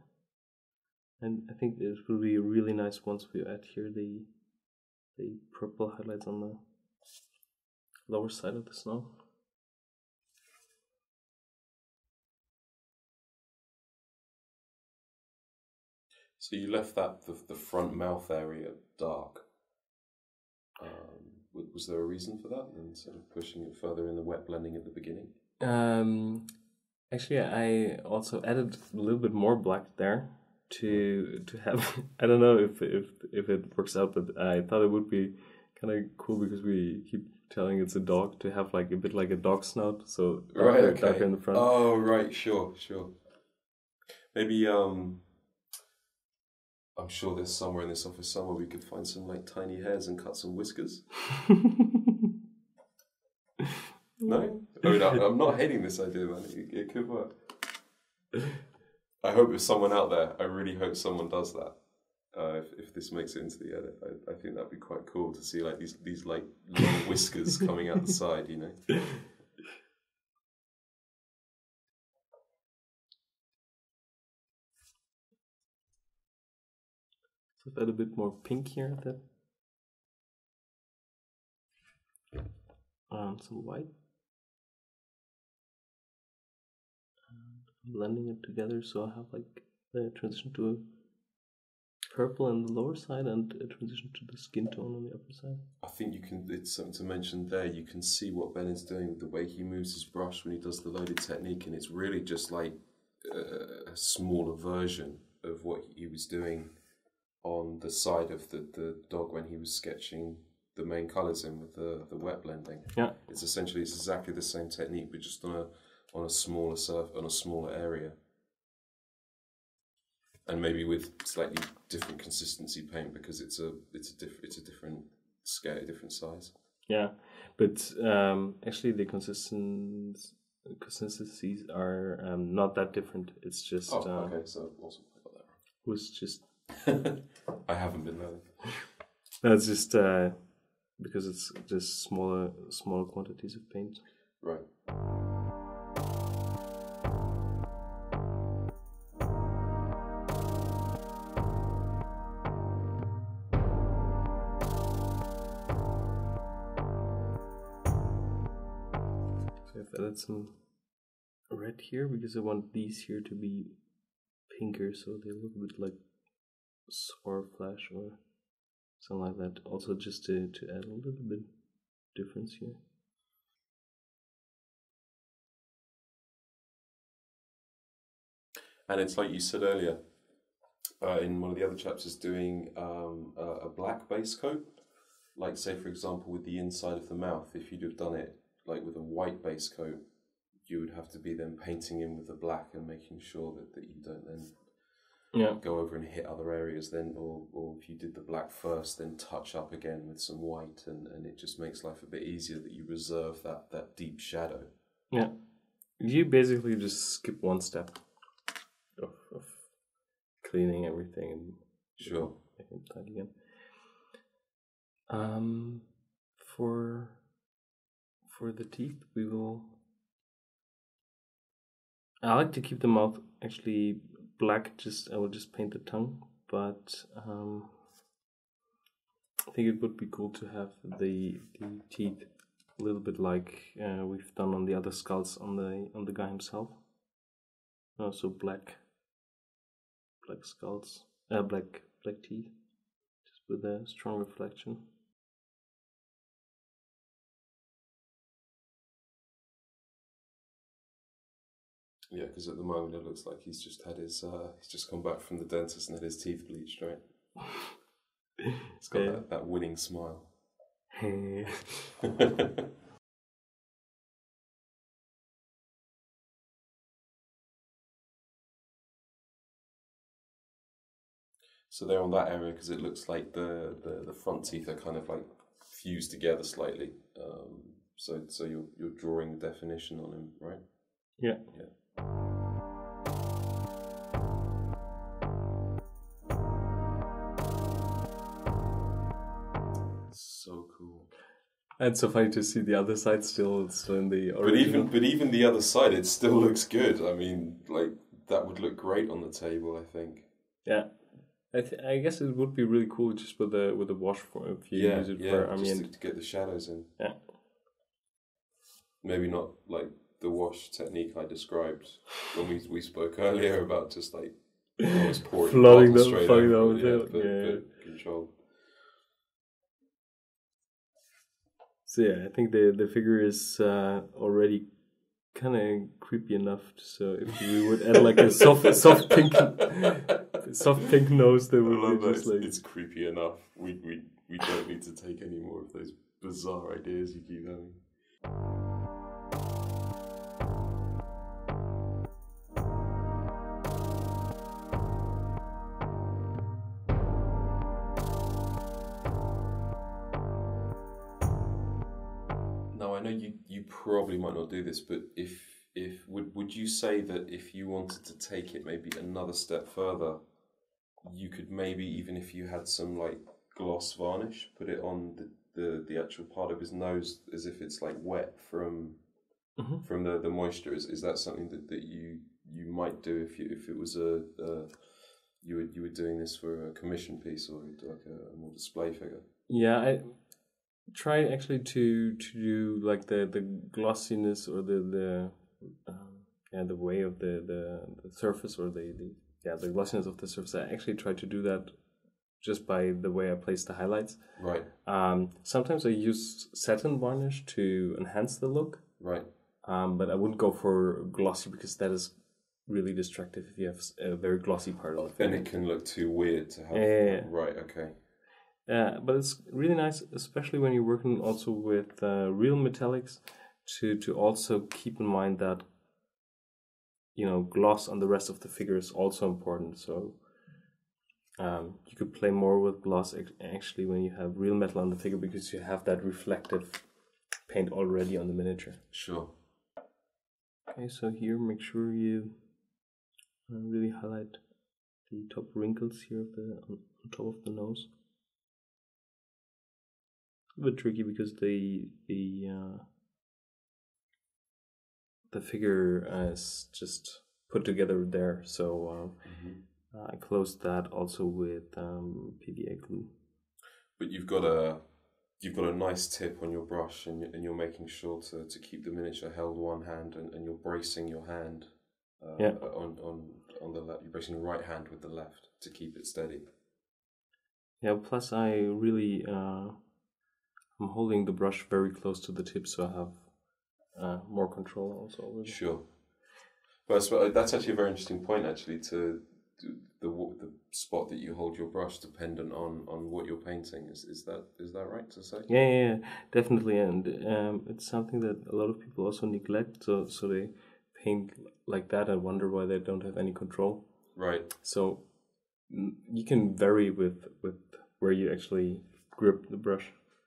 And I think it will be really nice once we add here the purple highlights on the lower side of the snow. So you left that the front mouth area dark. Was there a reason for that, and sort of pushing it further in the wet blending at the beginning? Actually, I also added a little bit more black there to have. I don't know if it works out, but I thought it would be kind of cool because we keep telling it's a dog to have like a bit like a dog snout, so right, okay, darker in the front. Oh, right, sure. Maybe I'm sure there's somewhere in this office somewhere we could find some like tiny hairs and cut some whiskers. No? I mean, I'm not hating this idea, man. It could work. I hope there's someone out there. I really hope someone does that. If this makes it into the edit, I think that'd be quite cool to see like these like long whiskers coming out the side, you know. Add a bit more pink here at that, some white, and I'm blending it together, so I have like the transition to a purple on the lower side and a transition to the skin tone on the upper side. I think you can, it's something to mention there, you can see what Ben is doing with the way he moves his brush when he does the loaded technique, and it's really just like a smaller version of what he was doing on the side of the dog when he was sketching the main colours in with the wet blending. Yeah, it's exactly the same technique, but just on a smaller surface, on a smaller area, and maybe with slightly different consistency paint because it's a different scale, different size. Yeah, but actually the consistencies are not that different. It's just okay. So also got that right. Was just. I haven't been there. That's just because it's just smaller quantities of paint. Right. So I've added some red here because I want these here to be pinker, so they look a bit like Sword flash or something like that. Also, just to add a little bit difference here. And it's like you said earlier, in one of the other chapters, doing a black base coat, like say for example with the inside of the mouth, if you'd have done it like with a white base coat, you would have to be then painting in with the black and making sure that you don't then go over and hit other areas then, or if you did the black first, then touch up again with some white, and it just makes life a bit easier that you reserve that deep shadow. Yeah. You basically just skip one step of cleaning everything and making it tidy again. For the teeth, we will... I like to keep the mouth actually black, I will just paint the tongue, but I think it would be cool to have the teeth a little bit like we've done on the other skulls on the guy himself. So black skulls, black teeth, just with a strong reflection. Yeah, because at the moment it looks like he's just had his he's just come back from the dentist and had his teeth bleached, right? It's got that winning smile. Hey. So they're on that area because it looks like the front teeth are kind of like fused together slightly. So you're drawing the definition on him, right? Yeah. Yeah. So cool. And so funny to see the other side still. It's in the original. But even the other side, it still looks good. I mean, like that would look great on the table, I think. Yeah, I guess it would be really cool just with a wash for if you use it for. I mean, to get the shadows in. Yeah. Maybe not like the wash technique I described when we spoke earlier about just like always pouring flowing down, but controlled. So yeah, I think the figure is already kind of creepy enough. So if we would add like a soft pink nose, that would be just like it's creepy enough. We don't need to take any more of those bizarre ideas you keep having. You probably might not do this, but would you say that if you wanted to take it maybe another step further, you could maybe, even if you had some like gloss varnish, put it on the actual part of his nose as if it's like wet from the moisture? Is that something that you might do if it was you were doing this for a commission piece or like a more display figure? Yeah, I try actually to do like the glossiness or the way of the surface or the glossiness of the surface. I actually try to do that just by the way I place the highlights. Right. Sometimes I use satin varnish to enhance the look. Right. But I wouldn't go for glossy because that is really destructive if you have a very glossy part of it. Then it can look too weird to have. Yeah. Right. Okay. But it's really nice, especially when you're working also with real metallics, to also keep in mind that, you know, gloss on the rest of the figure is also important. So you could play more with gloss actually when you have real metal on the figure, because you have that reflective paint already on the miniature. Sure. Okay, so here make sure you really highlight the top wrinkles here on top of the nose. A bit tricky because the figure is just put together there, so I closed that also with PVA glue. But you've got a nice tip on your brush, and you're making sure to keep the miniature held one hand, and you're bracing your hand on the left. You're bracing the right hand with the left to keep it steady. Yeah. Plus, I really. I'm holding the brush very close to the tip, so I have more control also over it. Sure. Well, that's actually a very interesting point, actually, to the spot that you hold your brush dependent on what you're painting. Is that right to say? Yeah, definitely. And it's something that a lot of people also neglect. So they paint like that and wonder why they don't have any control. Right. So you can vary with where you actually grip the brush.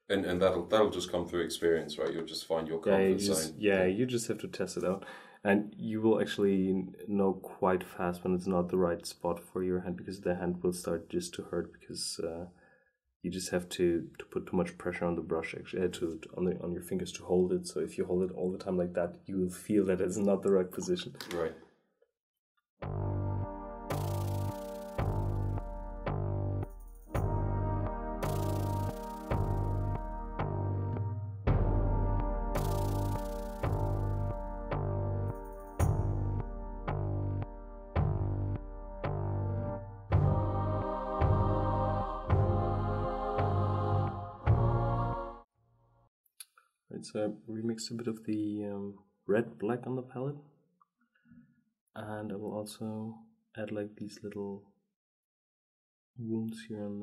And that'll just come through experience, right? You'll just find your comfort zone. Yeah, you just have to test it out. And you will actually know quite fast when it's not the right spot for your hand, because the hand will start just to hurt, because you just have to put too much pressure on the brush, actually, on your fingers to hold it. So if you hold it all the time like that, you will feel that it's not the right position. Right. So I remixed a bit of the red-black on the palette, and I will also add like these little wounds here on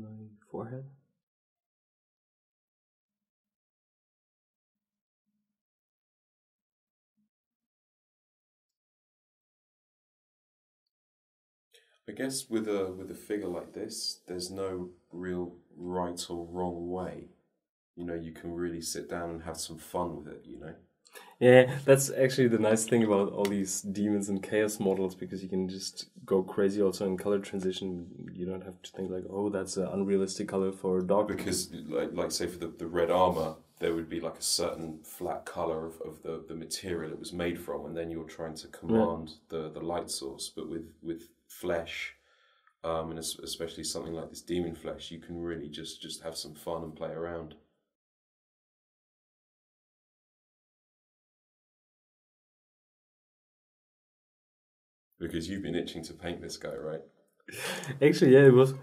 the forehead. I guess with a figure like this, there's no real right or wrong way. You know, you can really sit down and have some fun with it, you know? Yeah, that's actually the nice thing about all these demons and chaos models, because you can just go crazy also in color transition. You don't have to think like, oh, that's an unrealistic color for a dog. Because, like say, for the red armor, there would be like a certain flat color of the material it was made from, and then you're trying to command the light source. But with flesh, and especially something like this demon flesh, you can really just have some fun and play around. Because you've been itching to paint this guy, right? Actually, yeah, it was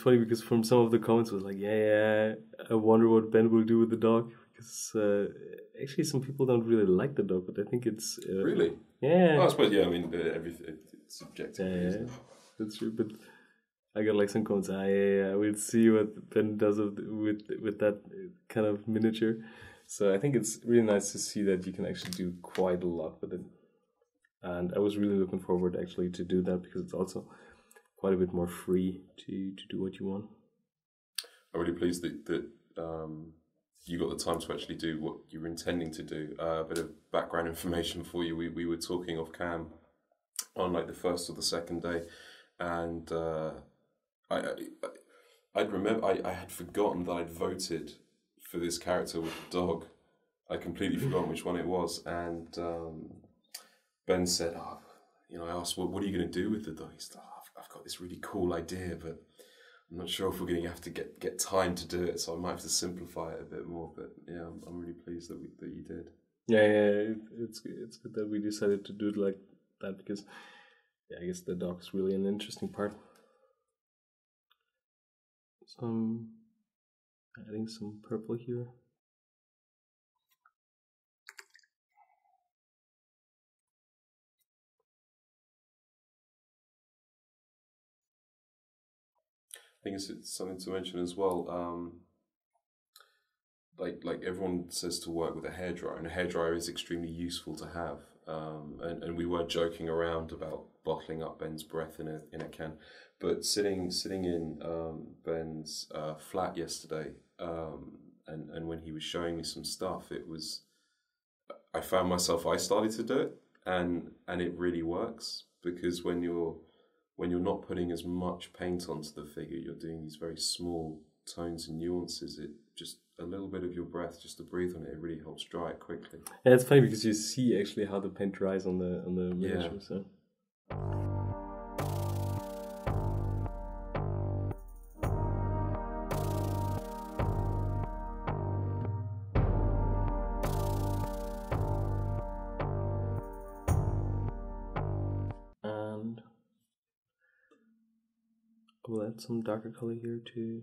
funny, because from some of the comments it was like, yeah, I wonder what Ben will do with the dog, because actually some people don't really like the dog, but I think it's really, yeah. Well, I suppose, yeah. I mean, everything it's subjective. Yeah. That's true, but I got like some comments. I will see what Ben does with that kind of miniature. So I think it's really nice to see that you can actually do quite a lot with it. And I was really looking forward actually to do that, because it's also quite a bit more free to do what you want. I'm really pleased that you got the time to actually do what you were intending to do. A bit of background information for you. We were talking off cam on like the first or the second day. And I had forgotten that I'd voted for this character with the dog. I completely forgot which one it was. And Ben said, I asked, well, what are you going to do with the dog? He said, I've got this really cool idea, but I'm not sure if we're going to have to get time to do it. So I might have to simplify it a bit more. But yeah, I'm really pleased that you did. Yeah, it's good that we decided to do it like that, because... yeah, I guess the dog's really an interesting part. So I'm adding some purple here. I think it's something to mention as well. Like everyone says to work with a hairdryer, and a hairdryer is extremely useful to have. And we were joking around about bottling up Ben's breath in a can, but sitting in Ben's flat yesterday, and when he was showing me some stuff, I found myself, I started to do it, and it really works, because when you're not putting as much paint onto the figure, you're doing these very small tones and nuances. It just a little bit of your breath, just to breathe on it, it really helps dry it quickly. Yeah, it's funny because you see actually how the paint dries on the miniature. Yeah. So. And we'll add some darker color here to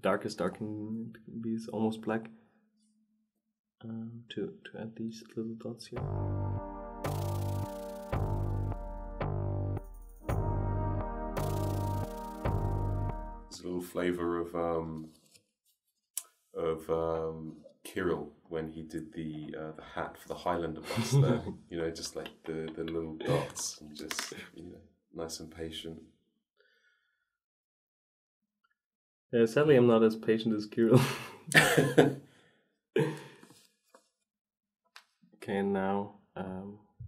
darkest dark can be almost black. to add these little dots here. There's a little flavor of Kirill when he did the hat for the Highlander bus there. You know, just like the little dots and just, you know, nice and patient. Yeah, sadly I'm not as patient as Kirill. Okay, and now I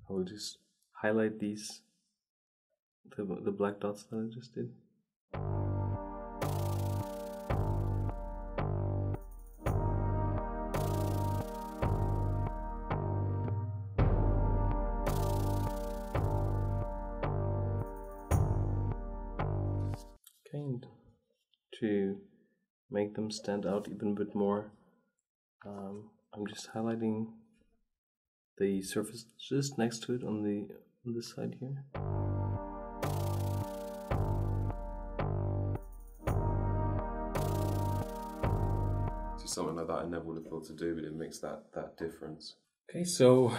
will just highlight these, the black dots that I just did. To make them stand out even a bit more, I'm just highlighting the surface just next to it on the on this side here. So something like that I never would have thought to do, but it makes that difference. Okay, so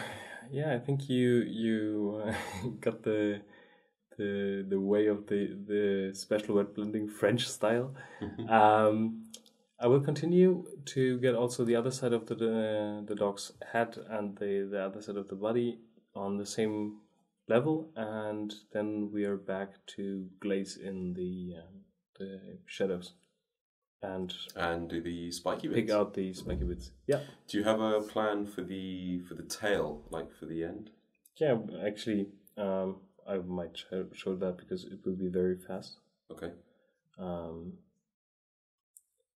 yeah, I think you got the way of the special wet blending French style. I will continue to get also the other side of the dog's head and the other side of the body on the same level, and then we are back to glaze in the shadows and do the spiky bits. Pick out the spiky bits. Yeah. Do you have a plan for the tail, like for the end? Yeah, actually. I might show that because it will be very fast. Okay.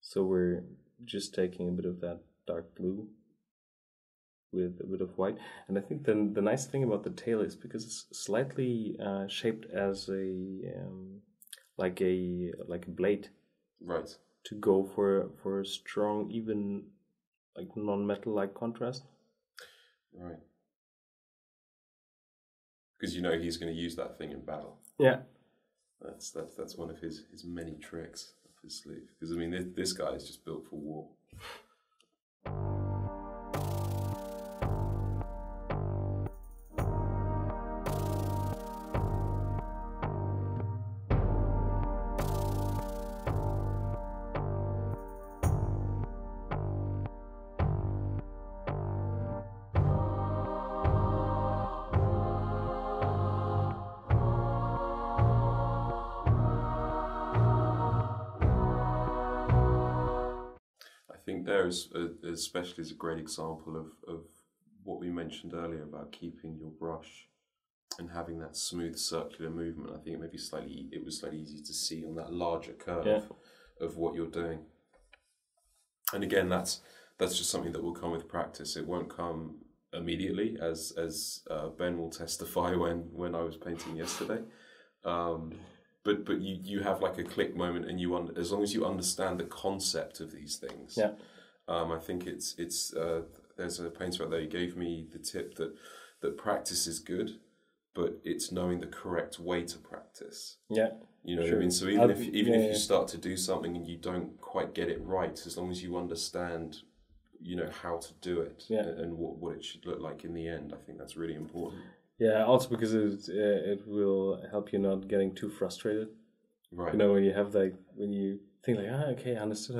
So we're just taking a bit of that dark blue with a bit of white, and I think then the nice thing about the tail is because it's slightly shaped as like a blade. Right. To go for a strong, even like non-metal like contrast. Right. Because you know he's going to use that thing in battle. Yeah, that's one of his many tricks up his sleeve. Because I mean, this guy is just built for war. There is especially is a great example of what we mentioned earlier about keeping your brush and having that smooth circular movement. I think it may be slightly easy to see on that larger curve, yeah, of what you're doing. And again, that's just something that will come with practice. It won't come immediately, as Ben will testify when I was painting yesterday. But you have like a click moment, and you as long as you understand the concept of these things. Yeah. I think it's there's a painter out there who gave me the tip that practice is good, but it's knowing the correct way to practice. Yeah. You know what I mean? So even if you start to do something and you don't quite get it right, as long as you understand, you know, how to do it, yeah, and what it should look like in the end, I think that's really important. Yeah, also because it will help you not getting too frustrated. Right. You know, when you have like, when you think like, okay, I understood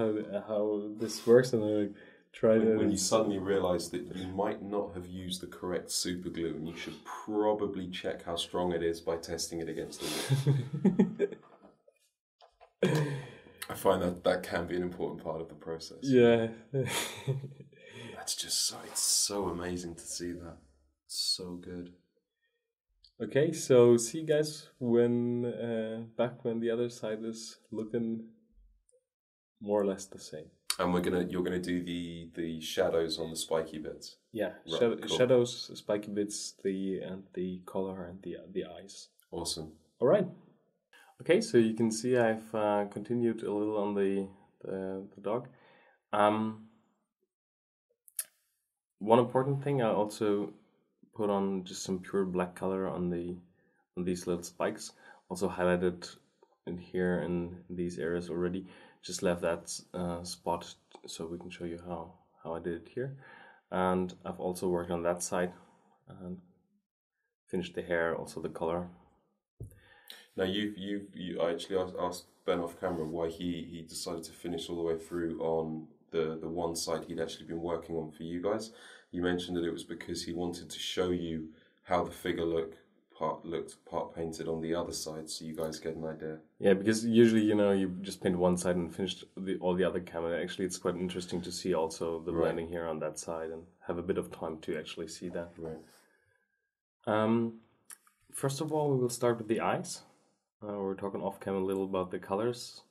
how this works, and then like try to... When you suddenly realise that you might not have used the correct super glue, and you should probably check how strong it is by testing it against the wall. I find that can be an important part of the process. Yeah. That's just it's so amazing to see that. It's so good. Okay, so see you guys back when the other side is looking more or less the same. And you're gonna do the shadows on the spiky bits. Yeah, right, cool. Shadows, spiky bits, the color, and the eyes. Awesome. All right. Okay, so you can see I've continued a little on the dog. One important thing I also put on just some pure black color on these little spikes. Also highlighted in here in these areas already. Just left that spot so we can show you how I did it here. And I've also worked on that side and finished the hair, also the color. Now you I actually asked Ben off camera why he decided to finish all the way through on the one side he'd actually been working on for you guys. You mentioned that it was because he wanted to show you how the figure looked part painted on the other side, so you guys get an idea. Yeah, because usually, you know, you just paint one side and finish all the other camera. Actually, it's quite interesting to see also the blending here on that side and have a bit of time to actually see that. Right. First of all, we will start with the eyes. We're talking off camera a little about the colors.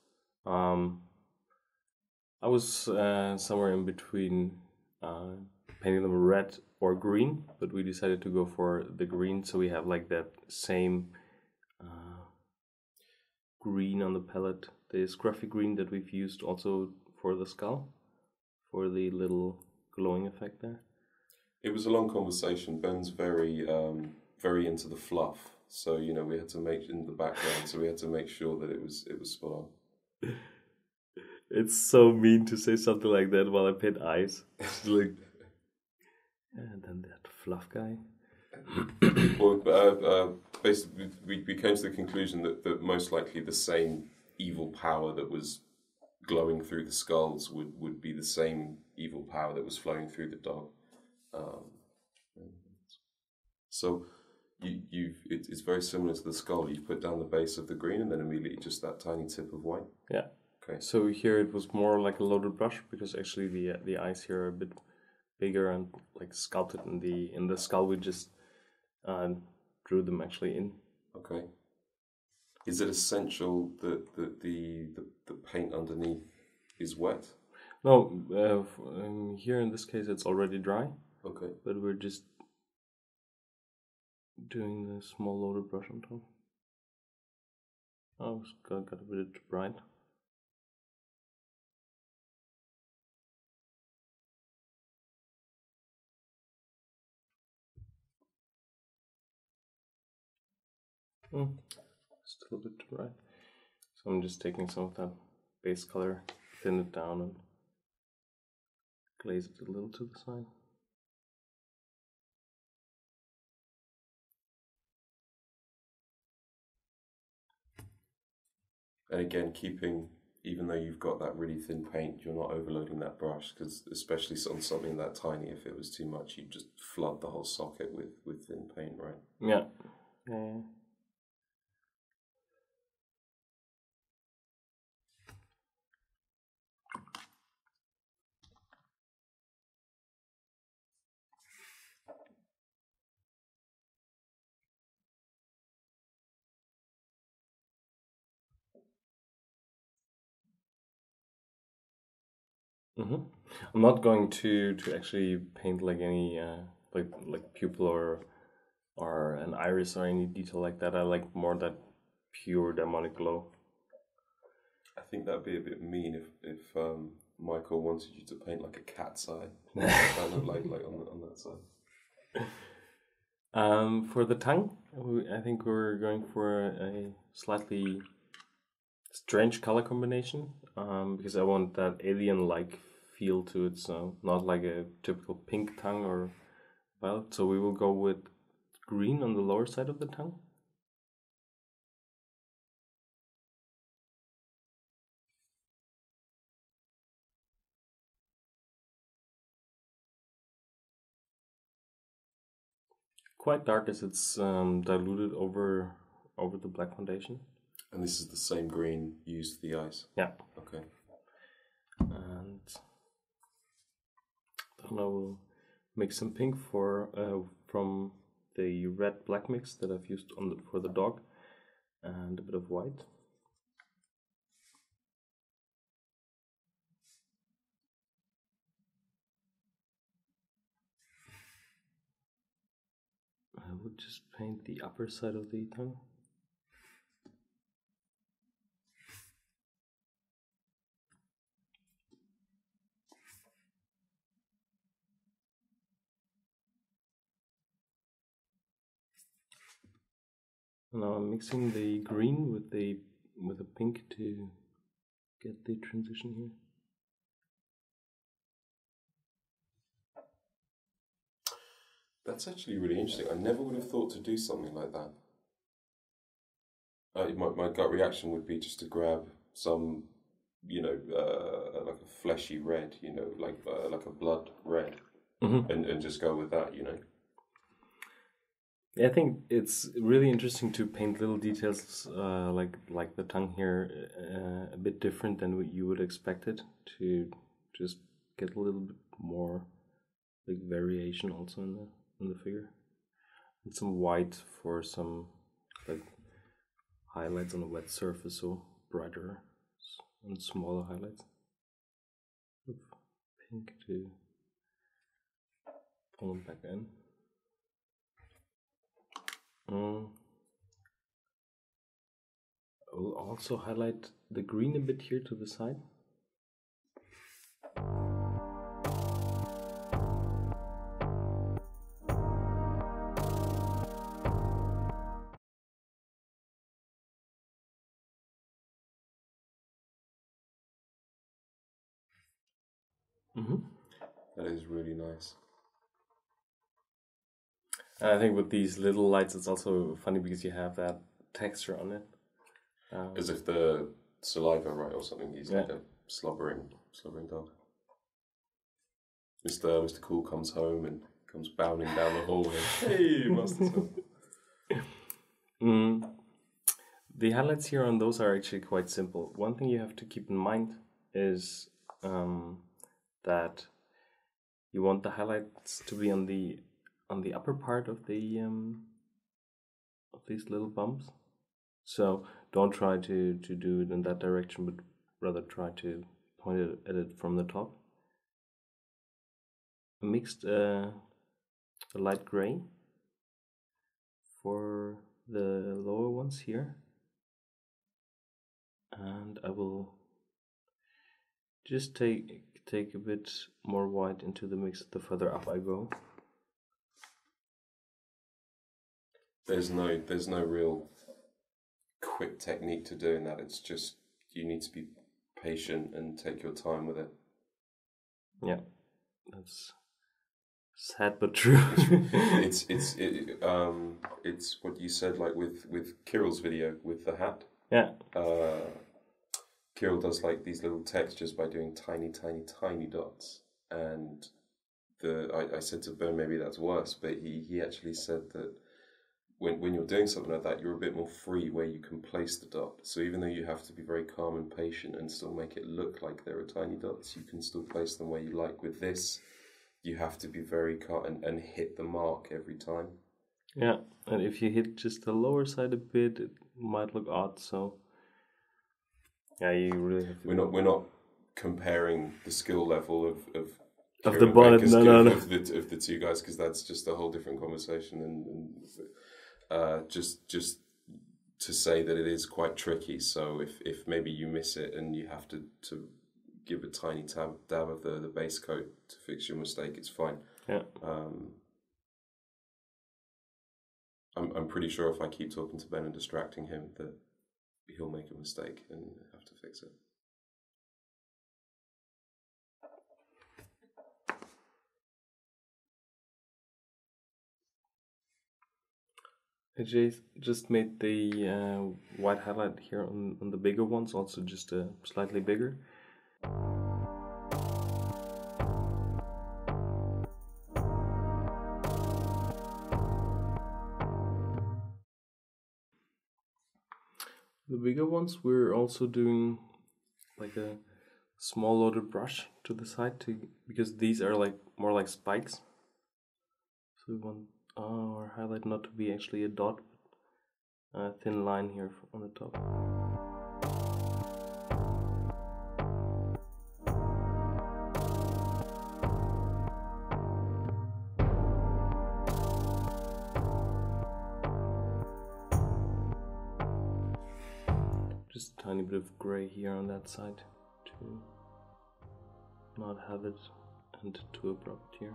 I was somewhere in between painting them red or green, but we decided to go for the green, so we have like that same green on the palette, the scruffy green that we've used also for the skull, for the little glowing effect there. It was a long conversation. Ben's very into the fluff, so you know we had to make in the background, so we had to make sure that it was spot on. It's so mean to say something like that while I paint eyes. It's like, and then that fluff guy. Well, basically, we came to the conclusion that most likely the same evil power that was glowing through the skulls would be the same evil power that was flowing through the dog. So it's very similar to the skull. You put down the base of the green and then immediately just that tiny tip of white. Yeah. Okay. So here it was more like a loaded brush, because actually the eyes here are a bit bigger and like sculpted in the skull. We just drew them actually in. Okay. Is it essential that the paint underneath is wet? No. Here in this case it's already dry. Okay. But we're just doing the small loaded brush on top. Oh, it's got a bit too bright. Still a bit too bright. So I'm just taking some of that base color, thin it down and glaze it a little to the side. And again, keeping, even though you've got that really thin paint, you're not overloading that brush, because especially on something that tiny, if it was too much, you'd just flood the whole socket with thin paint, right? Yeah. Yeah. I'm not going to actually paint like any like pupil or an iris or any detail like that. I like more that pure demonic glow. I think that'd be a bit mean if Michael wanted you to paint like a cat's eye, kind of like on that side. For the tongue, I think we're going for a slightly strange color combination, because I want that alien-like feel to it, so not like a typical pink tongue or violet. So we will go with green on the lower side of the tongue. Quite dark as it's diluted over the black foundation. And this is the same green used for the eyes? Yeah. Okay. And then I will make some pink from the red-black mix that I've used for the dog, and a bit of white. I would just paint the upper side of the tongue. Now I'm mixing the green with the pink to get the transition here. That's actually really interesting. I never would have thought to do something like that. My gut reaction would be just to grab some, like a fleshy red, like a blood red, mm-hmm. and just go with that, Yeah, I think it's really interesting to paint little details like the tongue here a bit different than what you would expect it, to just get a little bit more like variation also in the figure, and some white for some like highlights on a wet surface, so brighter and smaller highlights. Pink to pull them back in. I will also highlight the green a bit here to the side. Mm-hmm. That is really nice. And I think with these little lights, it's also funny because you have that texture on it. As if the saliva, right, or something. He's like a slobbering dog. Mr. Cool comes home and comes bounding down the hallway. Hey, Master Son. The highlights here on those are actually quite simple. One thing you have to keep in mind is that you want the highlights to be on the upper part of the of these little bumps, so don't try to do it in that direction, but rather try to point it at it from the top. I mixed a light gray for the lower ones here, and I will just take a bit more white into the mix the further up I go. There's no real quick technique to doing that. It's just you need to be patient and take your time with it. Yeah, that's sad but true. It's what you said, like with Kirill's video with the hat. Yeah. Kirill does like these little textures by doing tiny dots, and I said to Ben maybe that's worse, but he actually said that when you're doing something like that, you're a bit more free where you can place the dot. So even though you have to be very calm and patient and still make it look like there are tiny dots, you can still place them where you like. With this, you have to be very calm and hit the mark every time. Yeah, and if you hit just the lower side a bit, it might look odd. So yeah, you really have to. We're not comparing the skill level of the bonnet, no. Of the two guys, because that's just a whole different conversation, and just to say that it is quite tricky. So if maybe you miss it and you have to give a tiny dab of the base coat to fix your mistake, it's fine. Yeah. I'm pretty sure if I keep talking to Ben and distracting him, that he'll make a mistake and have to fix it. I just made the white highlight here on the bigger ones, also just slightly bigger. The bigger ones, we're also doing like a small loaded brush to the side because these are like more like spikes. So we want our highlight not to be actually a dot, but a thin line here on the top. Just a tiny bit of gray here on that side to not have it end too abrupt here.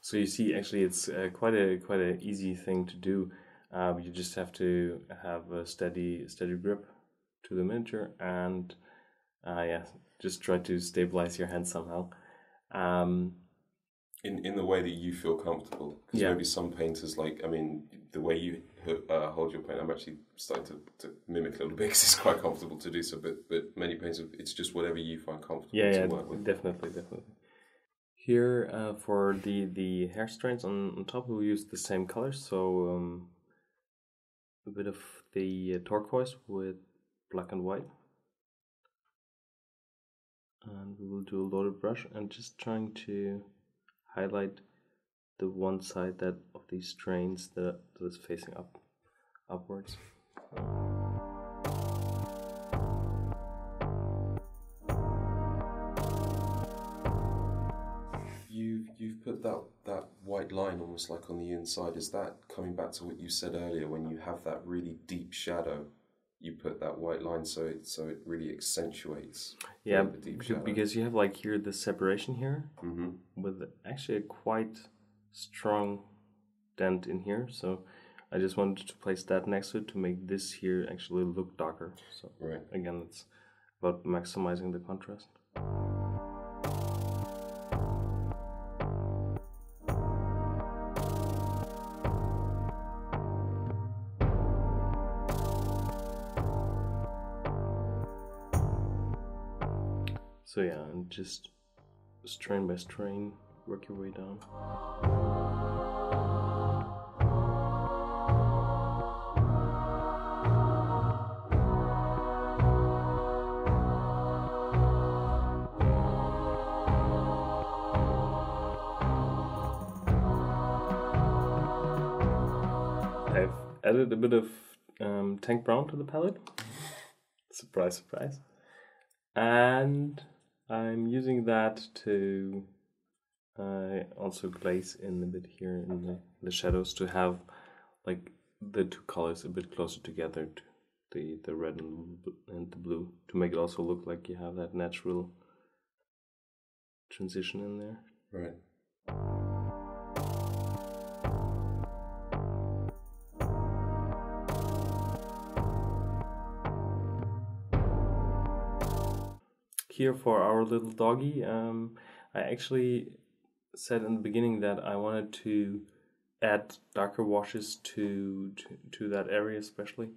So you see, actually, it's quite an easy thing to do. You just have to have a steady grip to the miniature, and yeah, just try to stabilize your hand somehow. In the way that you feel comfortable, because maybe some painters, like, I mean, the way you hold your paint, I'm actually starting to mimic a little bit because it's quite comfortable to do so, but many painters, it's just whatever you find comfortable to work with. Definitely. Here, for the hair strands on top, we'll use the same colors, so a bit of the turquoise with black and white. And we will do a loaded brush and just trying to highlight the one side that of these strains that is facing upwards. You've put that white line almost like on the inside. Is that coming back to what you said earlier when you have that really deep shadow? You put that white line so it really accentuates the deep shadow. Because you have like here the separation here with actually a quite strong dent in here, so I just wanted to place that next to it to make this here actually look darker. So again, it's about maximizing the contrast. So yeah, and just strain by strain, work your way down. I've added a bit of Tank Brown to the palette. Surprise, surprise. And I'm using that to also glaze in a bit here in the shadows to have like the two colors a bit closer together, to the red and the blue, to make it also look like you have that natural transition in there. Right. Here for our little doggy, I actually said in the beginning that I wanted to add darker washes to that area especially,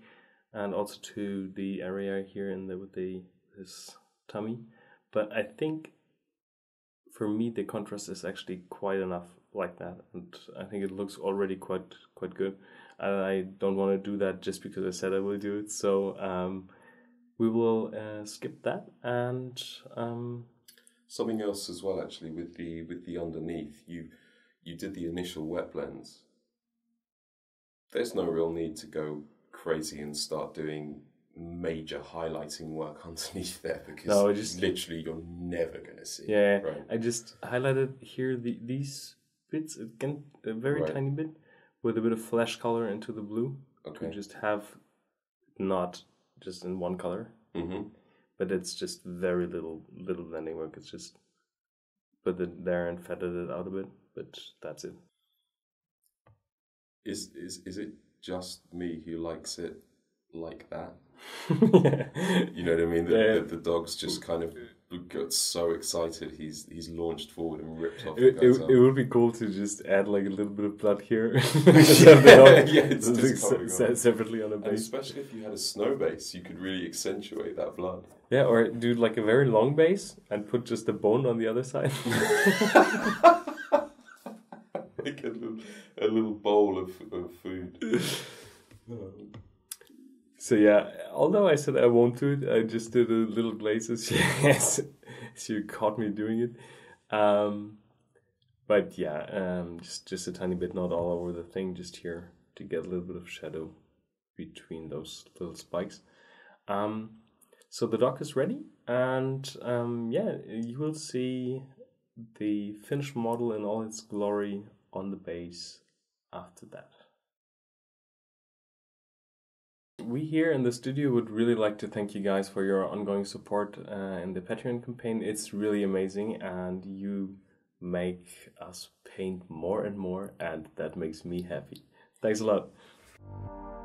and also to the area here in the with this tummy. But I think for me the contrast is actually quite enough like that, and I think it looks already quite good. I don't want to do that just because I said I will do it, so we will skip that. And something else as well, actually, with the underneath, you did the initial wet blends. There's no real need to go crazy and start doing major highlighting work underneath there, because literally you're never gonna see it. Right? I just highlighted here these bits again, a very tiny bit, with a bit of flesh color into the blue to just have not just in one color, but it's just very little blending work. It's just put it there and feathered it out a bit, but that's it. Is it just me who likes it like that? You know what I mean? The dog's just kind of got so excited he's launched forward and ripped off. It would be cool to just add like a little bit of blood here. It's separately on a base. And especially if you had a snow base, you could really accentuate that blood. Yeah, or do like a very long base and put just a bone on the other side. Like a little bowl of food. So yeah, although I said I won't do it, I just did a little glazes. Yes, so you caught me doing it. But yeah, just a tiny bit, not all over the thing, just here to get a little bit of shadow between those little spikes. So the dock is ready, and yeah, you will see the finished model in all its glory on the base after that. We here in the studio would really like to thank you guys for your ongoing support in the Patreon campaign. It's really amazing, and you make us paint more and more, and that makes me happy. Thanks a lot.